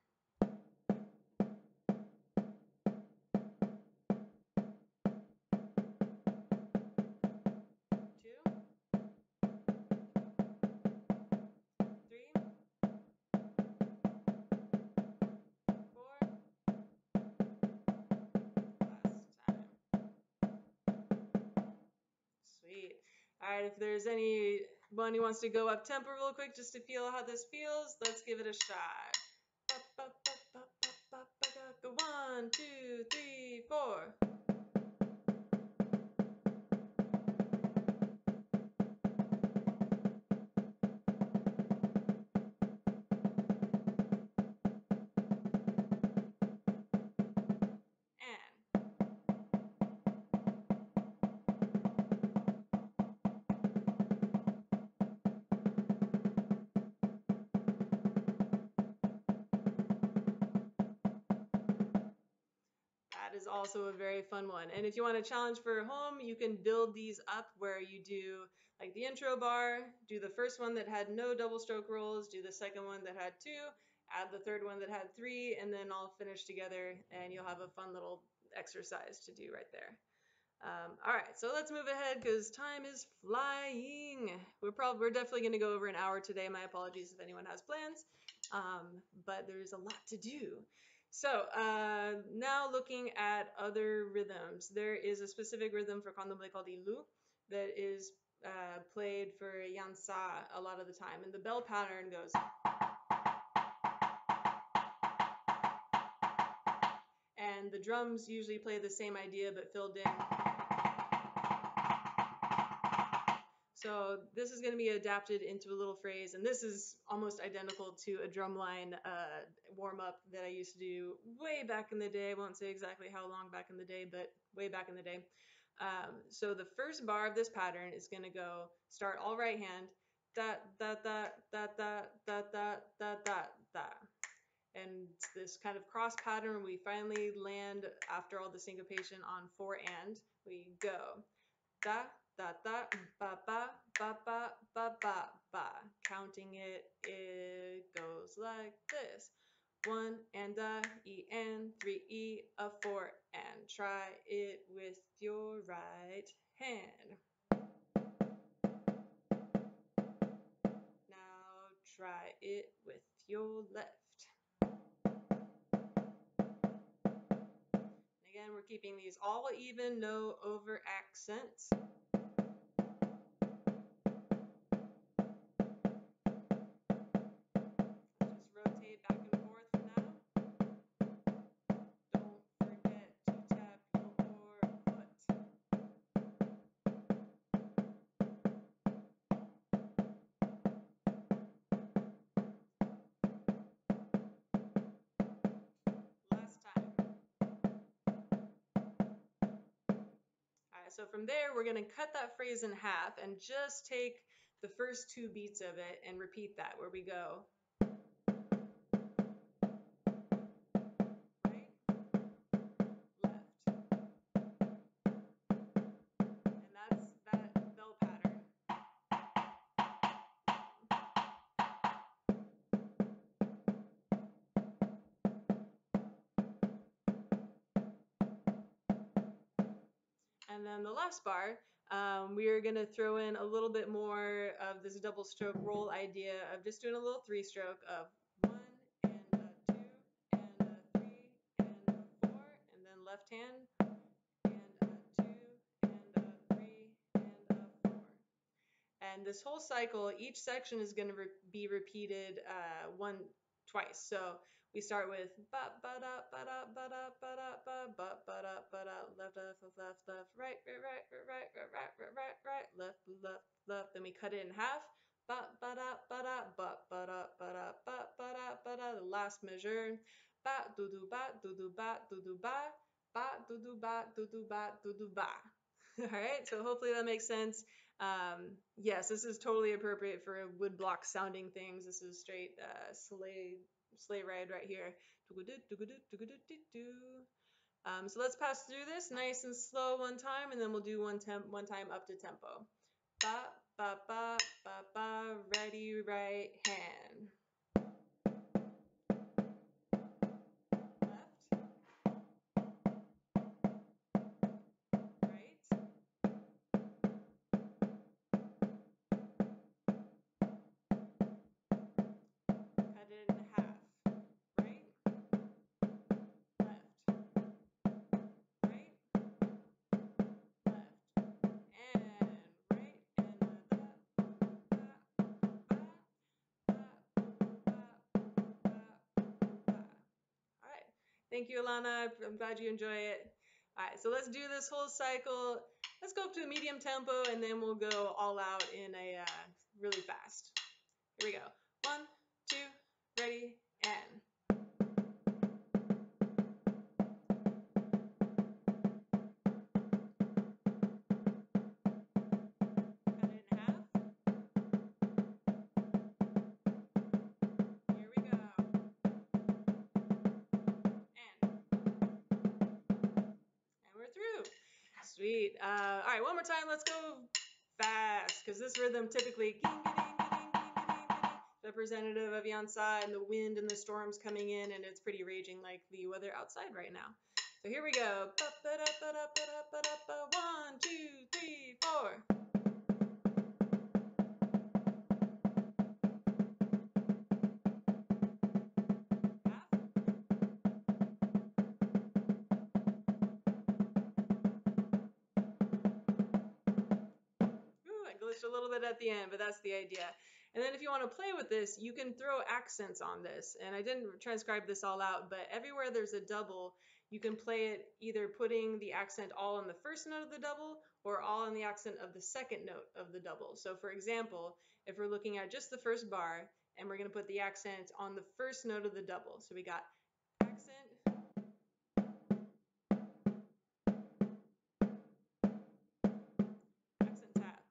Two. Three. Four. Last time. Sweet. All right, if there's any one who wants to go up tempo real quick just to feel how this feels, let's give it a shot. One, two, three, four. Is also a very fun one. And if you want a challenge for home, you can build these up where you do like the intro bar, do the first one that had no double stroke rolls, do the second one that had two, add the third one that had three, and then all finish together, and you'll have a fun little exercise to do right there. Um, all right, so let's move ahead because time is flying. We're probably we're definitely going to go over an hour today. My apologies if anyone has plans, um, but there's a lot to do. So uh, now looking at other rhythms, there is a specific rhythm for Candomblé called Ilu that is uh, played for Yansã a lot of the time, and the bell pattern goes, and the drums usually play the same idea but filled in. So this is going to be adapted into a little phrase, and this is almost identical to a drumline uh, warm-up that I used to do way back in the day. I won't say exactly how long back in the day, but way back in the day. Um, so the first bar of this pattern is going to go start all right hand, da da da da da da da da da da. And this kind of cross pattern, we finally land after all the syncopation on four and. We go da da da ba ba ba ba ba ba ba. Counting it, it goes like this: one and a e and three e a four and. Try it with your right hand. Now try it with your left. Again, we're keeping these all even, no over accents. Just rotate back and forth for now. Don't forget to tap your foot. Last time. So from there, we're going to cut that phrase in half and just take the first two beats of it and repeat that, where we go. Right, left. And that's that bell pattern. And then the last bar, um, we are going to throw in a little bit more of this double stroke roll idea of just doing a little three stroke of one and a two and a three and a four, and then left hand and a two and a three and a four. And this whole cycle, each section is going to re be repeated uh, one twice. So we start with ba ba da ba da ba da ba da ba ba ba da ba da, left left left left right right right right right right right right right left left left. Then we cut it in half. Ba ba da ba da ba ba da ba da ba ba da ba da. The last measure. Ba do do ba do do ba do do ba ba do do ba do do ba do do ba. All right. So hopefully that makes sense. Um, yes, this is totally appropriate for woodblock sounding things. This is straight uh, sleigh sleigh ride right here. Um, so let's pass through this nice and slow one time, and then we'll do one temp one time up to tempo. Ba ba ba ba ba. Ready, right hand. Cut it in half. Right, left, right, left, and right, and alright. Thank you, Alana. I'm glad you enjoy it. Alright, so let's do this whole cycle. Let's go up to a medium tempo, and then we'll go all out in a uh, really fast. Here we go. One, two, ready, and. Cut it in half. Here we go. And. And we're through. Sweet. Uh, all right, one more time. Let's go fast, because this rhythm typically representative of Yansã and the wind and the storms coming in, and it's pretty raging like the weather outside right now. So here we go. One, two, three, four. Ooh, I glitched a little bit at the end, but that's the idea. And then if you want to play with this, you can throw accents on this. And I didn't transcribe this all out, but everywhere there's a double, you can play it either putting the accent all on the first note of the double or all in the accent of the second note of the double. So for example, if we're looking at just the first bar and we're going to put the accent on the first note of the double. So we got accent, accent tap.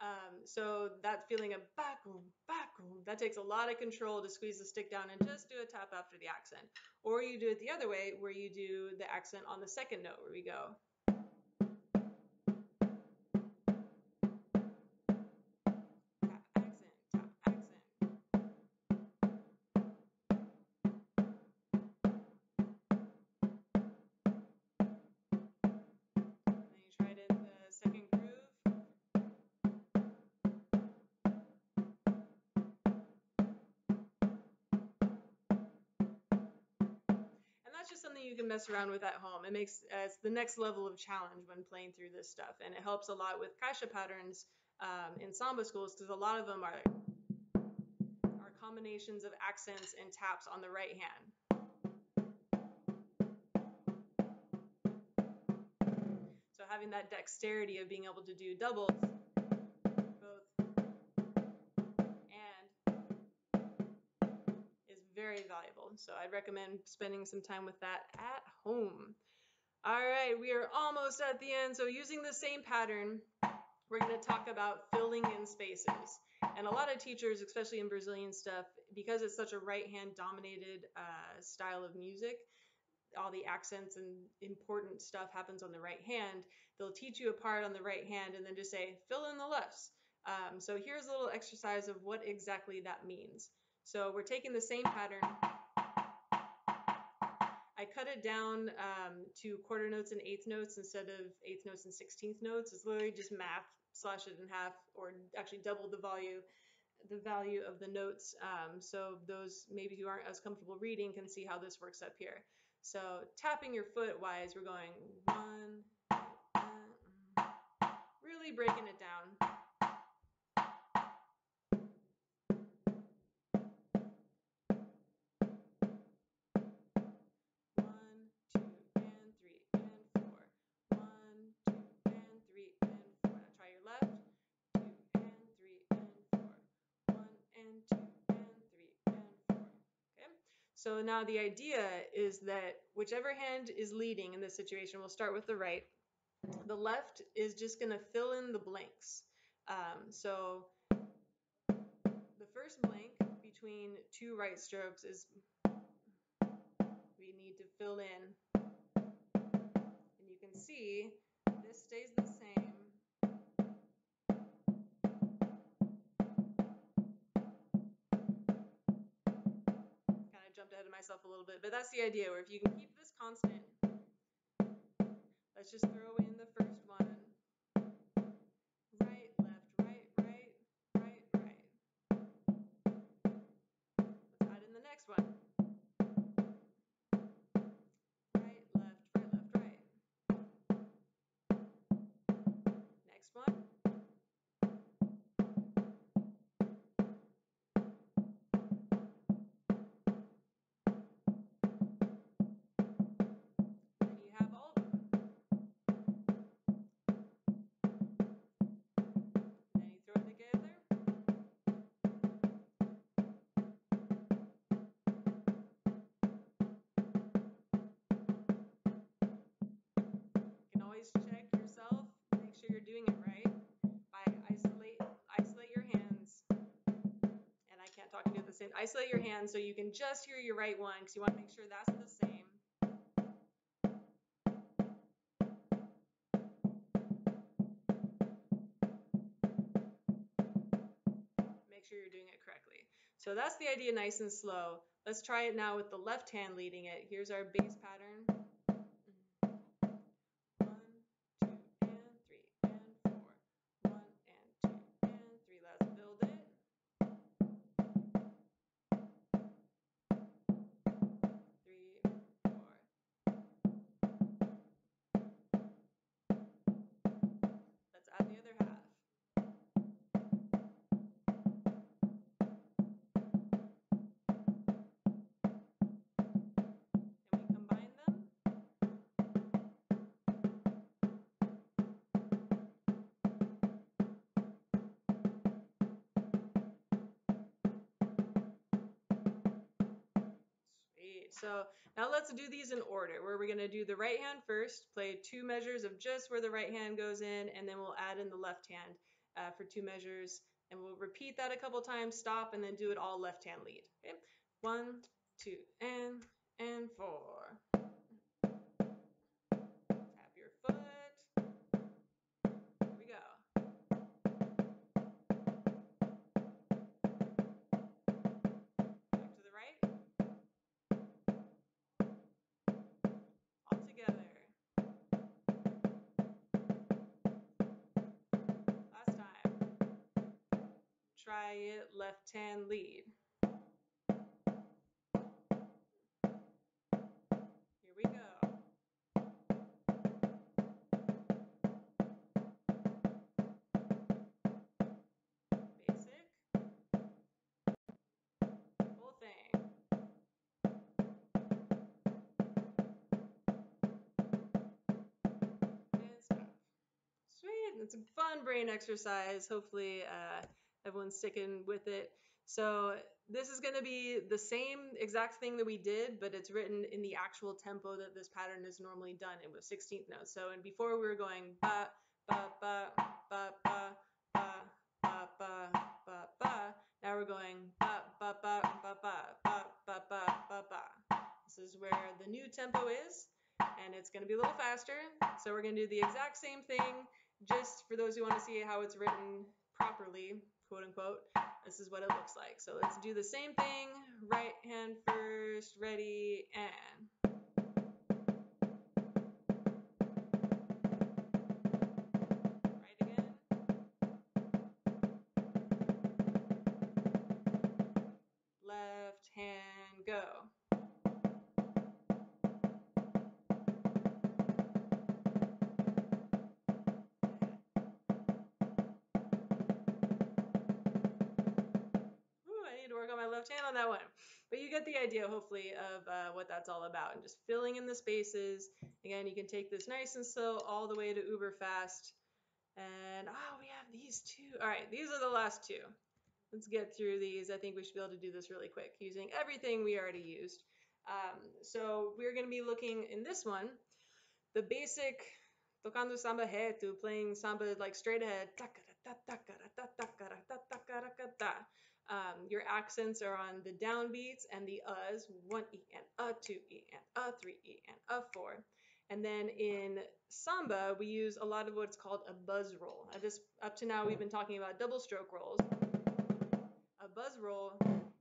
Um, so that feeling of bacum, bacum, that takes a lot of control to squeeze the stick down and just do a tap after the accent. Or you do it the other way where you do the accent on the second note where we go. Tap, accent, tap, accent. And then you try it in the second groove. That's just something you can mess around with at home. It makes uh, it's the next level of challenge when playing through this stuff, and it helps a lot with caixa patterns um, in samba schools, because a lot of them are are combinations of accents and taps on the right hand. So having that dexterity of being able to do doubles, both, and is very valuable. So I'd recommend spending some time with that at home. All right, we are almost at the end. So using the same pattern, we're going to talk about filling in spaces. And a lot of teachers, especially in Brazilian stuff, because it's such a right-hand dominated uh, style of music, all the accents and important stuff happens on the right hand. They'll teach you a part on the right hand and then just say, fill in the lefts. Um, so here's a little exercise of what exactly that means. So we're taking the same pattern. I cut it down um, to quarter notes and eighth notes instead of eighth notes and sixteenth notes. It's literally just math, slash it in half, or actually double the value, the value of the notes. Um, so those maybe who aren't as comfortable reading can see how this works up here. So tapping your foot wise, we're going one, one, really breaking it down. Three and four. One, two, and three, and four. Now try your left. Two and three and four. One and two and three and four. Okay. So now the idea is that whichever hand is leading in this situation, we'll start with the right. The left is just going to fill in the blanks. Um, so the first blank between two right strokes is we need to fill in. And you can see this stays the same. Kind of jumped ahead of myself a little bit, but that's the idea, where if you can keep this constant, let's just throw in the first one. Right, left, right, right, right, right. Let's add in the next one. Next one. And you have all of them. Then you throw it together. You can always check yourself. Make sure you're doing it right by isolate isolate your hands. And I can't talk to you at the same time. Isolate your hands so you can just hear your right one, because you want to make sure that's the same. Make sure you're doing it correctly. So that's the idea, nice and slow. Let's try it now with the left hand leading it. Here's our bass pattern. Let's build it. Three, four. Let's add the other half. So now let's do these in order, where we're going to do the right hand first, play two measures of just where the right hand goes in, and then we'll add in the left hand uh, for two measures, and we'll repeat that a couple times, stop, and then do it all left hand lead. Okay? One, two, and, and four. Tap your foot. Here we go. Back to the right. All together. Last time. Try it left hand lead. Here we go. Basic. Whole thing. And stop. Sweet. It's a fun brain exercise. Hopefully, uh, everyone's sticking with it. So this is going to be the same exact thing that we did, but it's written in the actual tempo that this pattern is normally done in with sixteenth notes. So and before we were going ba ba ba ba ba ba ba ba ba ba. Now we're going ba ba ba ba ba ba ba ba ba. This is where the new tempo is, and it's going to be a little faster. So we're going to do the exact same thing, just for those who want to see how it's written properly, quote unquote. This is what it looks like. So let's do the same thing. Right hand first, ready, and. Right again. Left hand, go. Work on my left hand on that one, but you get the idea hopefully of uh, what that's all about, and just filling in the spaces. Again, you can take this nice and slow all the way to uber fast. And oh, we have these two. All right, these are the last two. Let's get through these. I think we should be able to do this really quick using everything we already used. Um, so we're going to be looking in this one, the basic tocando samba reto, playing samba like straight ahead. Um, your accents are on the downbeats and the uhs, one E and a, two E and a, three E and a, four. And then in samba, we use a lot of what's called a buzz roll. I just, up to now, we've been talking about double stroke rolls. A buzz roll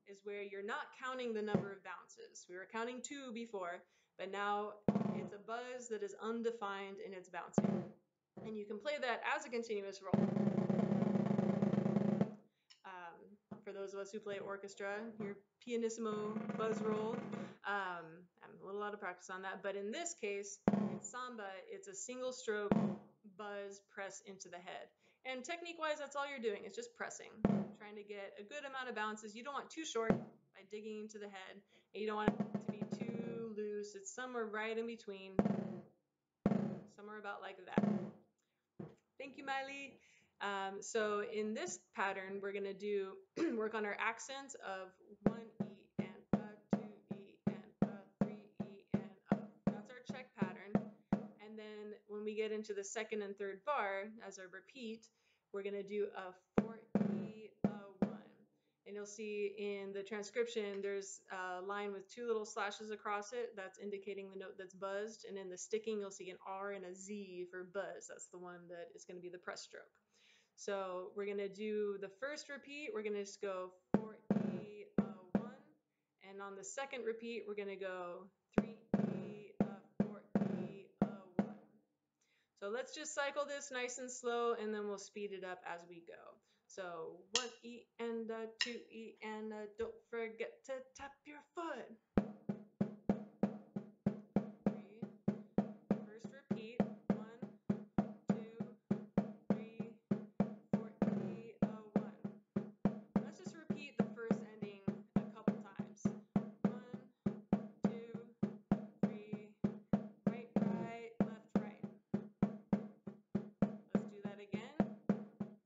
is where you're not counting the number of bounces. We were counting two before, but now it's a buzz that is undefined in its bouncing. And you can play that as a continuous roll. Um, for those of us who play orchestra, your pianissimo buzz roll. Um, I'm a little out of practice on that, but in this case, in samba, it's a single stroke buzz press into the head. And technique-wise, that's all you're doing. It's just pressing, trying to get a good amount of bounces. You don't want too short by digging into the head, and you don't want it to be too loose. It's somewhere right in between, somewhere about like that. Thank you, Miley. Um, so in this pattern, we're going to do work on our accents of one E and a, two E and a, three E and a. That's our check pattern. And then when we get into the second and third bar as our repeat, we're going to do a four E, a one. And you'll see in the transcription, there's a line with two little slashes across it. That's indicating the note that's buzzed. And in the sticking, you'll see an R and a Z for buzz. That's the one that is going to be the press stroke. So we're going to do the first repeat, we're going to just go four E, one, and on the second repeat, we're going to go three E, four E, one. So let's just cycle this nice and slow, and then we'll speed it up as we go. So one E and a, two E and a, don't forget to tap your foot. Three. First repeat. Again. One, two,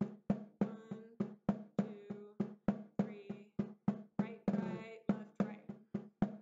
three, right, right, left, right.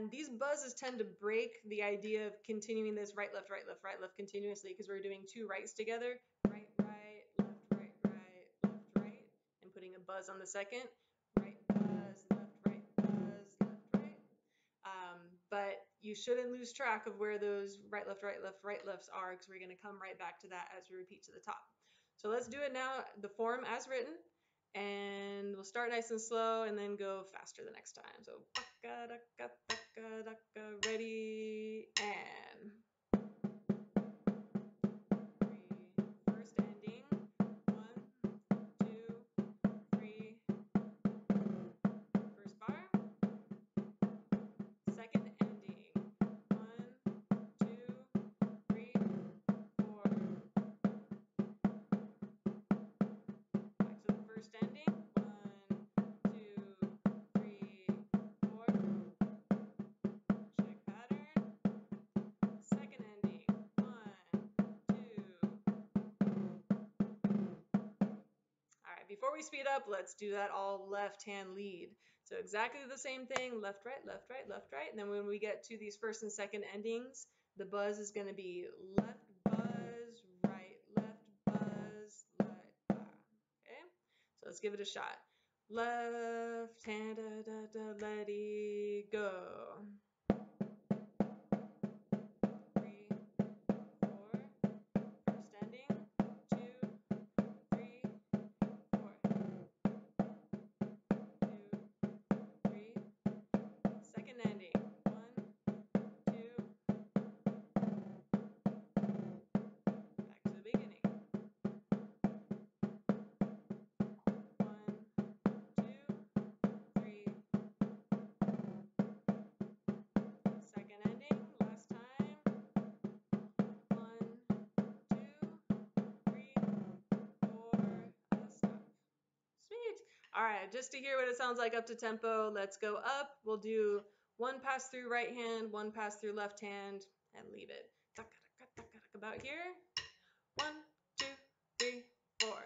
And these buzzes tend to break the idea of continuing this right, left, right, left, right, left continuously, because we're doing two rights together, right, right, left, right, right, left, right, and putting a buzz on the second, right, buzz, left, right, buzz, left, right. Um, but you shouldn't lose track of where those right, left, right, left, right, lefts are, because we're going to come right back to that as we repeat to the top. So let's do it now, the form as written. And we'll start nice and slow and then go faster the next time. So, baka, daka, baka, daka, ready, and. Three. First ending. One, two, three. First bar. Second ending. One, two, three, four. Back to the first ending. Before we speed up, let's do that all left hand lead. So exactly the same thing, left, right, left, right, left, right. And then when we get to these first and second endings, the buzz is going to be left buzz, right, left buzz, left. Okay? So let's give it a shot. Left hand, da, da, da, let it go. Three, four, first ending. Second ending. One, two. Back to the beginning. One, two, three. Second ending. Last time. One, two, three, four. I'll stop. Sweet. All right, just to hear what it sounds like up to tempo, let's go up. We'll do one pass through right hand, one pass through left hand, and leave it. About here. One, two, three, four.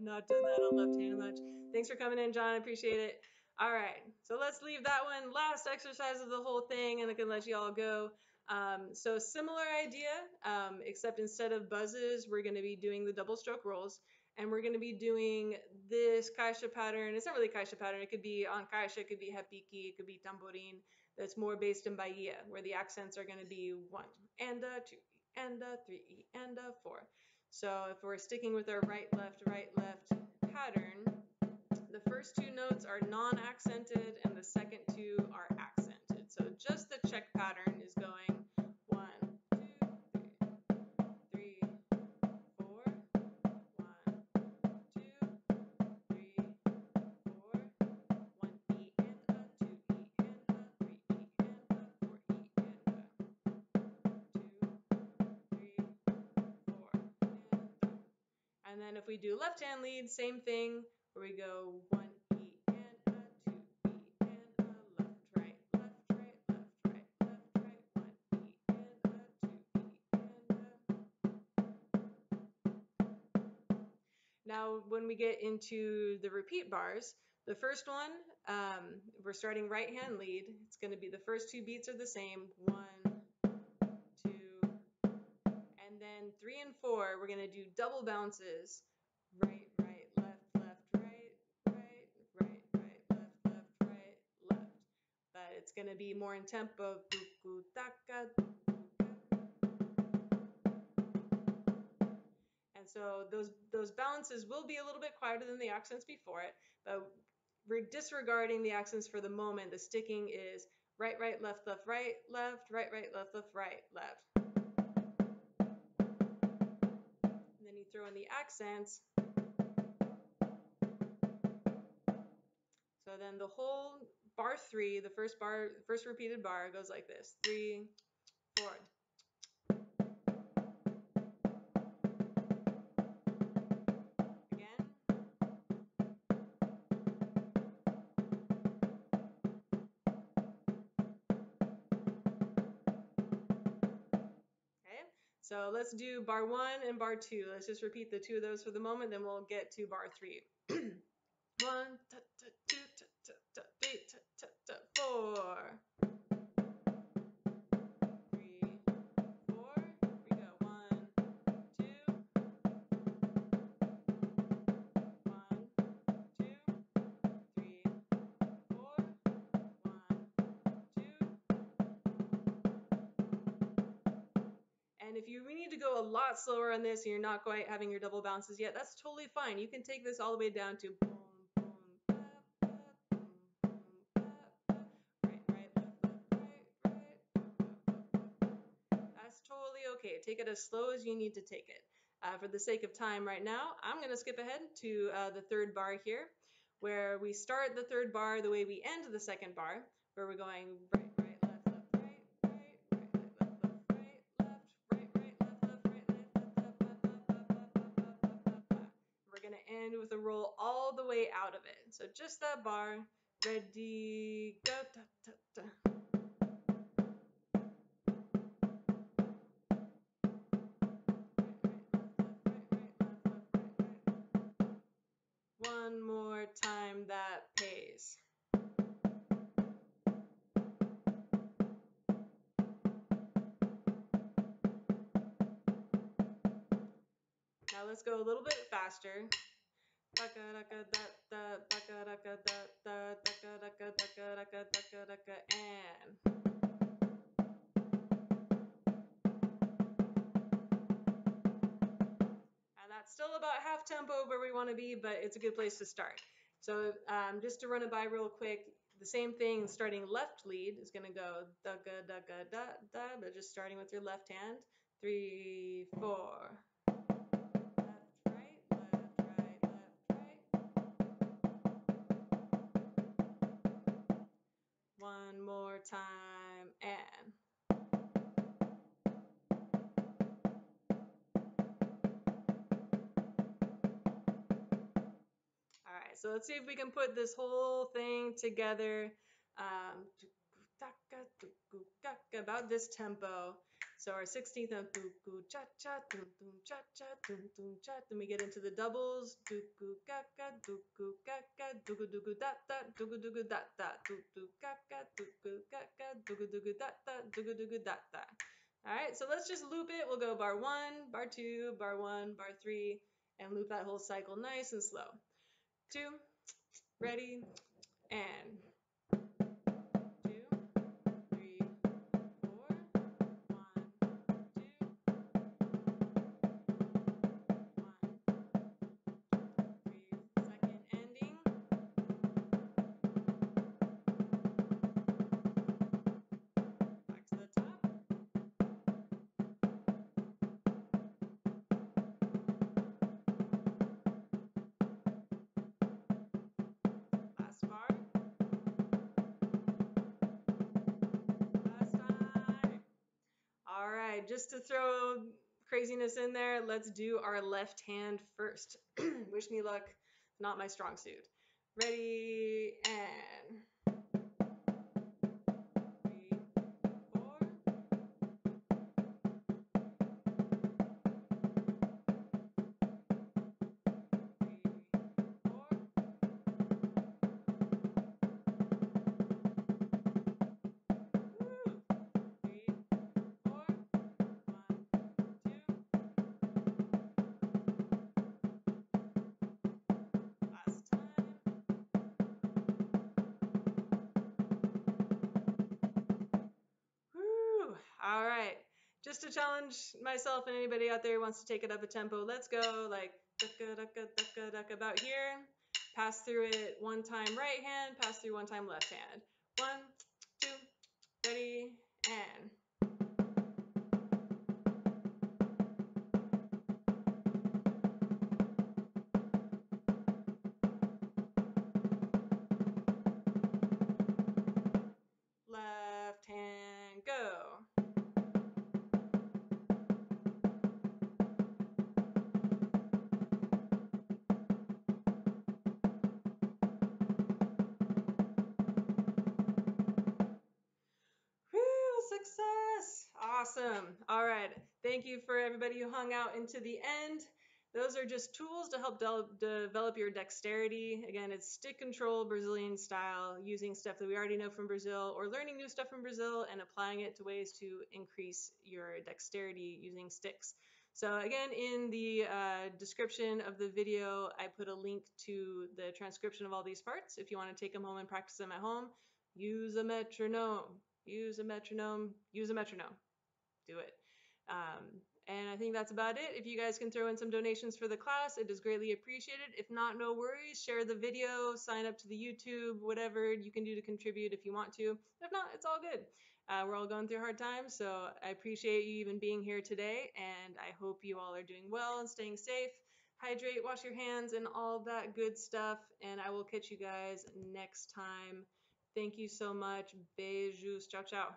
Not done that on left hand much. Thanks for coming in, John. I appreciate it. All right, so let's leave that one last exercise of the whole thing, and I can let you all go. Um, so similar idea, um, except instead of buzzes, we're going to be doing the double stroke rolls, and we're going to be doing this kaisha pattern. It's not really kaisha pattern. It could be on kaisha, it could be hepiki, it could be tamborin. That's more based in Bahia, where the accents are going to be one and a two and a three and a four. So if we're sticking with our right-left, right-left pattern, the first two notes are non-accented and the second two are accented. So just the check pattern is going one, two, three, three, four, one, two, three, four, one E and a, two E and a, three E and a, four E and a, two, three, four. And then if we do left hand lead, same thing, where we go one E and a, two E and a, left, right, left, right, left, right, left, right, one E and a, two E and a. Now, when we get into the repeat bars, the first one, um, we're starting right hand lead. It's going to be the first two beats are the same, one, and then three and four, we're going to do double bounces. Right, right, left, left, right, right, right, right, left, left, right, left. But it's going to be more in tempo. And so those, those bounces will be a little bit quieter than the accents before it. But we're disregarding the accents for the moment. The sticking is right, right, left, left, right, left, right, right, left, left, right, left. And then you throw in the accents. So then the whole bar three, the first bar, first repeated bar goes like this. Three, four. Again. Okay, so let's do bar one and bar two. Let's just repeat the two of those for the moment, then we'll get to bar three. One, two, two, three, four. Three, four. Here we go. One, two. One, two, three, four. One, two. And if you need to go a lot slower on this and you're not quite having your double bounces yet, that's totally fine. You can take this all the way down to totally okay. Take it as slow as you need to take it. Uh, for the sake of time right now, I'm going to skip ahead to uh, the third bar here, where we start the third bar the way we end the second bar, where we're going right, right, left, left, right, right, right, left, left, right, left, right, right, left, left, right, left, left, left, left, left, left, left, left, left. We're going to end with a roll all the way out of it. So just that bar. Ready, go, ta, ta, ta. One more time that pays. Now let's go a little bit faster. And And that's still about half tempo where we want to be, but it's a good place to start. So um, just to run it by real quick, the same thing starting left lead is going to go da ga da ga da da, but just starting with your left hand. Three, four. Left, right, left, right, left, right. One more time and. All right, so let's see if we can put this whole thing together um, about this tempo. So our sixteenth and cha cha cha cha cha. Then we get into the doubles. All right, so let's just loop it. We'll go bar one, bar two, bar one, bar three, and loop that whole cycle nice and slow. Two, ready, and two, three, four, one, two, one, three, second ending. Back to the top. Bar. Last time. All right, just to throw craziness in there, let's do our left hand first. Wish me luck, not my strong suit. Ready, and... All right, just to challenge myself and anybody out there who wants to take it up a tempo, let's go like ducka, ducka, ducka, ducka, about here, pass through it one time right hand, pass through one time left hand. One, two, ready, and. Thank you for everybody who hung out into the end. Those are just tools to help de develop your dexterity. Again, it's stick control, Brazilian style, using stuff that we already know from Brazil or learning new stuff from Brazil and applying it to ways to increase your dexterity using sticks. So again, in the uh, description of the video, I put a link to the transcription of all these parts. If you want to take them home and practice them at home, use a metronome, use a metronome, use a metronome, do it. Um, And I think that's about it. If you guys can throw in some donations for the class, it is greatly appreciated. If not, no worries. Share the video, sign up to the YouTube, whatever you can do to contribute if you want to. If not, it's all good. Uh, we're all going through hard times, so I appreciate you even being here today, and I hope you all are doing well and staying safe. Hydrate, wash your hands, and all that good stuff, and I will catch you guys next time. Thank you so much. Beijos. Ciao, ciao.